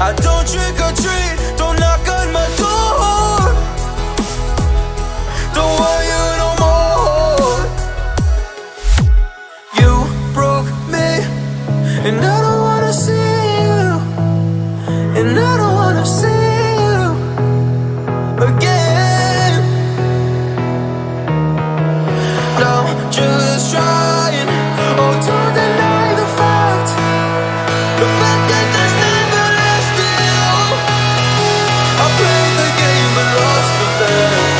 I don't trick or treat, don't knock on my door. Don't want you no more. You broke me, and I don't wanna see you, and I don't wanna see you again. Now just trying, oh, to deny the fact that there's I played the game but lost the battle.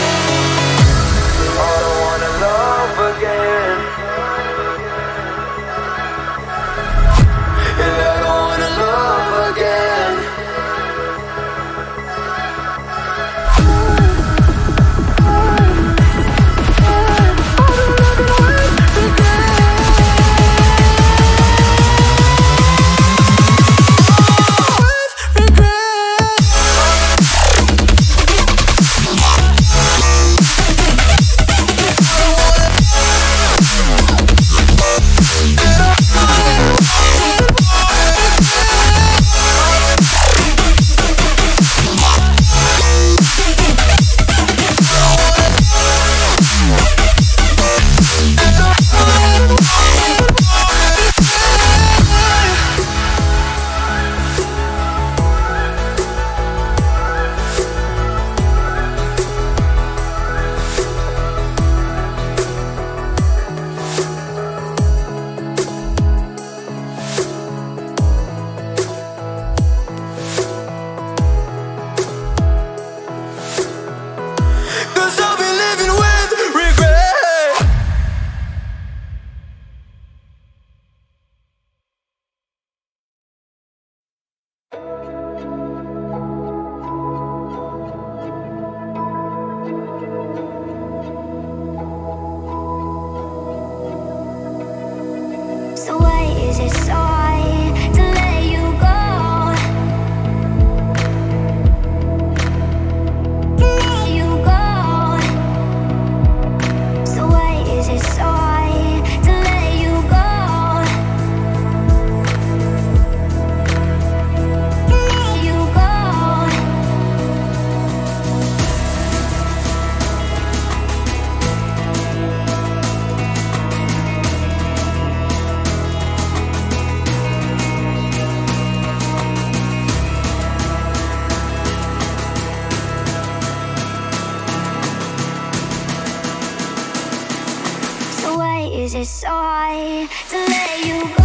is it so hard to let you go? To let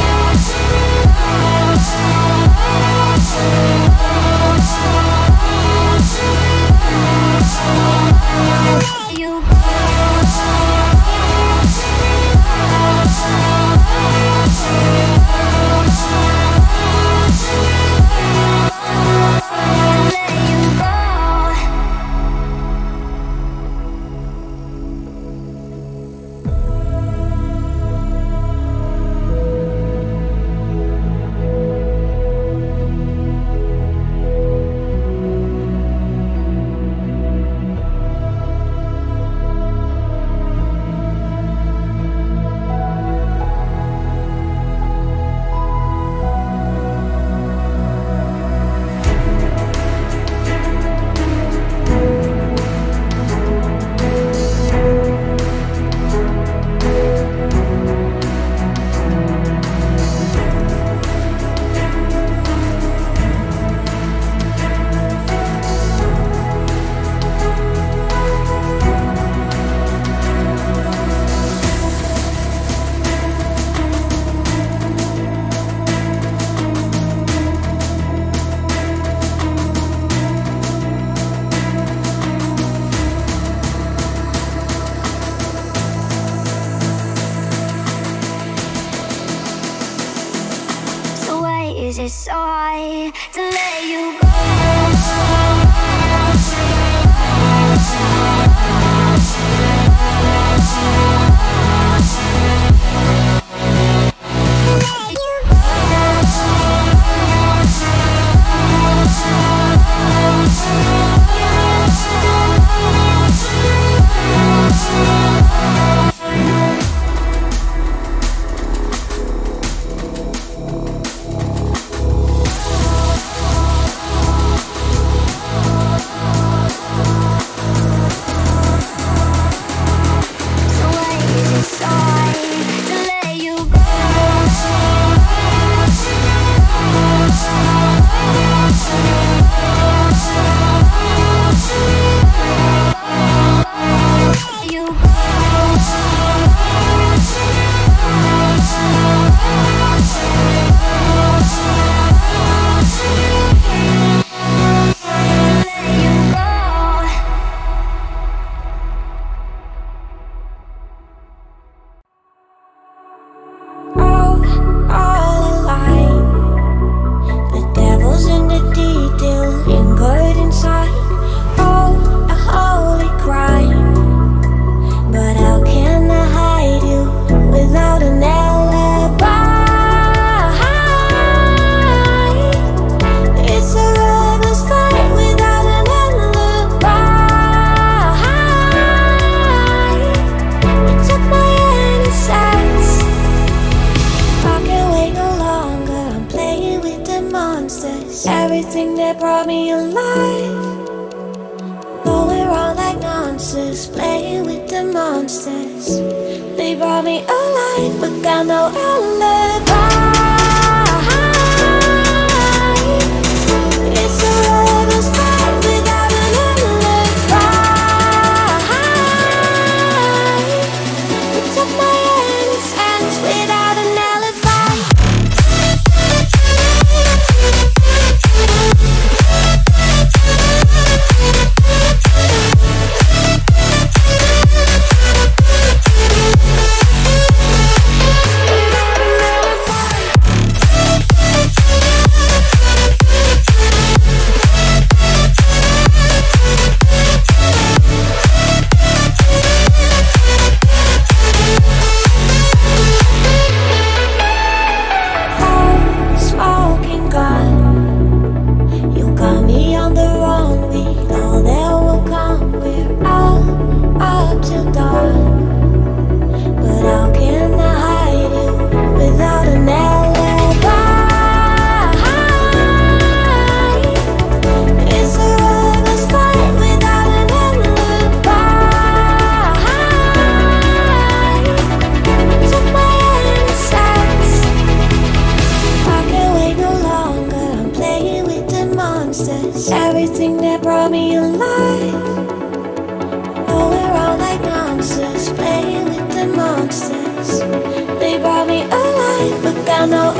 you go. Is it so hard to let you go? Everything that brought me alive, going around like monsters, playing with the monsters. They brought me alive, but got no alibi. It's a lover's fight without an alibi. They took my innocence without an alibi. Everything that brought me alive, going around like monsters, playing down no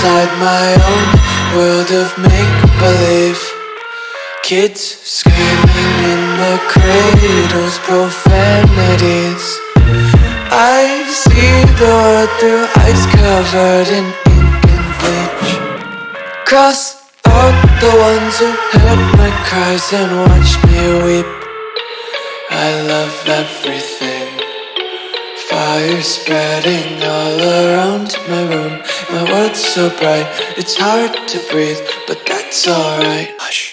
inside my own world of make-believe. Kids screaming in the cradles, profanities. I see the world through eyes covered in ink Cross out the ones who heard my cries and watched me weep. I love everything. Fire spreading all around my room. My world's so bright, it's hard to breathe, but that's alright. Hush.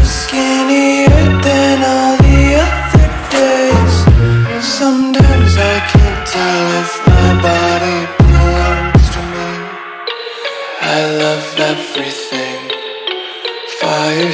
skinnier than all the other days. Sometimes I can't tell if my body belongs to me. I love everything. Fire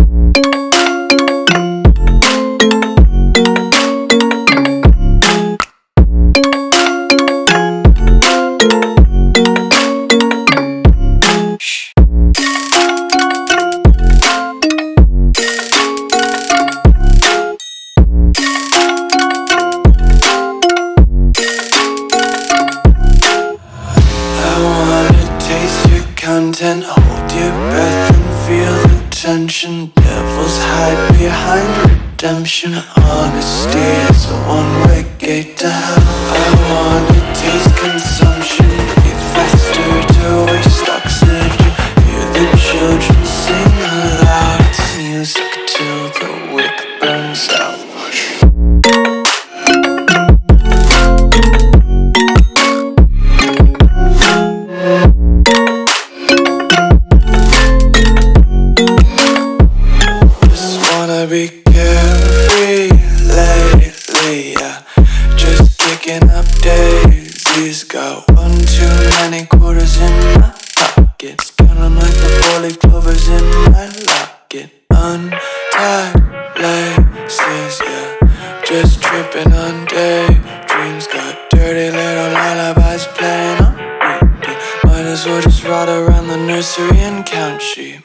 And hold your breath and feel the tension. Devils hide behind redemption. Honesty is a one-way gate to hell. I wanna taste consumption. Be faster to waste oxygen. Hear the children sing aloud. It's music till the wick burns out. Be carefree lately, yeah. Just picking up daisies. Got one too many quarters in my pocket. Count 'em like the four-leaf clovers in my locket. Untied laces, yeah. Just tripping on daydreams. Got dirty little lullabies playing on repeat. Might as well just ride around the nursery and count sheep.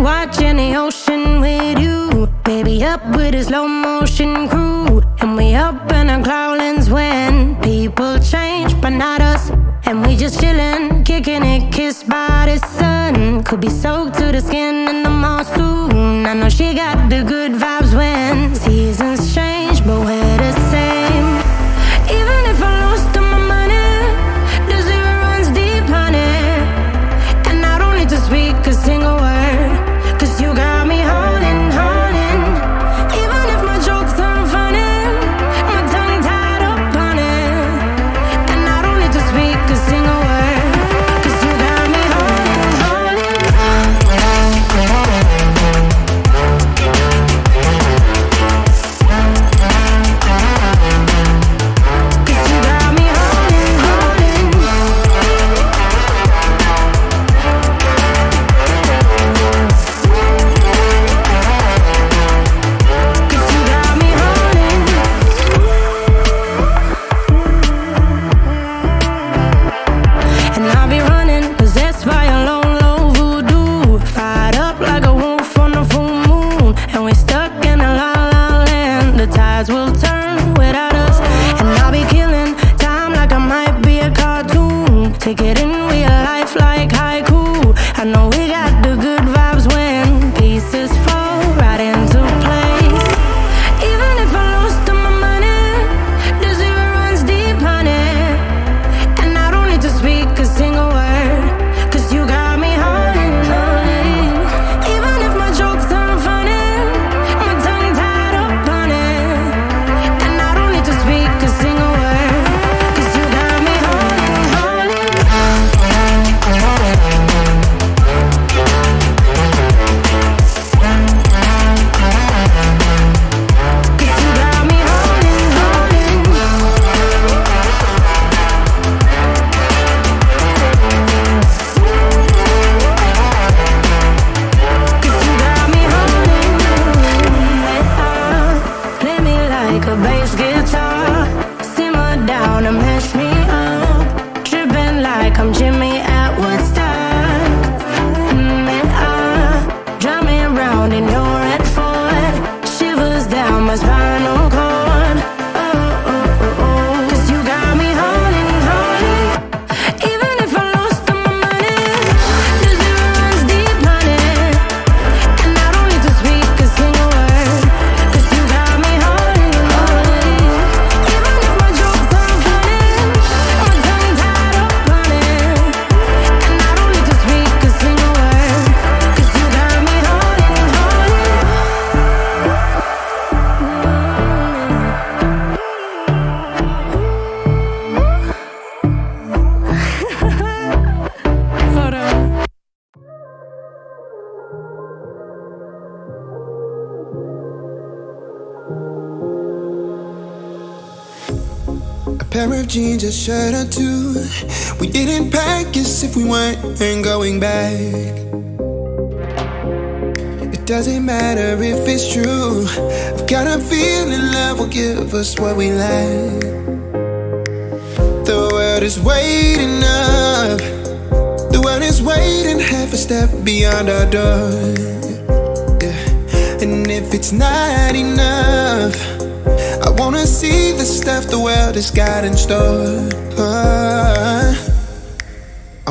Watching the ocean with you, baby, up with a slow motion crew. And we up in our cloudlands when people change, but not us. And we just chillin', kicking it, kissed by the sun. Could be soaked to the skin in the mall soon. I know she got the good vibes when seasons change, but we're the same. Even if I lose to my money, the zero runs deep, honey. And I don't need to speak a single word. Take it in real life like haiku. I know we got the good vibes when pieces fall right into place. Even if I lose to my money, the zero runs deep, honey. And I don't need to speak a single word, 'cause you got me holding, holding. Even if my jokes aren't funny, my tongue tied up, honey. jeans, a shirt or two. We didn't pack as if we weren't going back. It doesn't matter if it's true. I've got a feeling love will give us what we lack. The world is waiting up. The world is waiting half a step beyond our door, yeah. And if it's not enough, I wanna see the stuff the world has got in store. I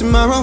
Tomorrow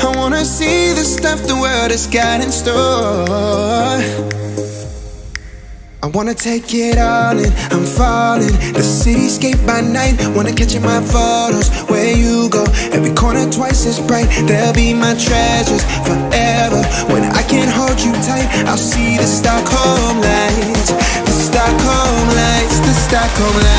I wanna see the stuff the world has got in store. I wanna take it all in, I'm falling. The cityscape by night, wanna catch in my photos. Where you go, every corner twice as bright. They'll be my treasures forever. When I can't hold you tight, I'll see the Stockholm lights. The Stockholm lights, the Stockholm lights.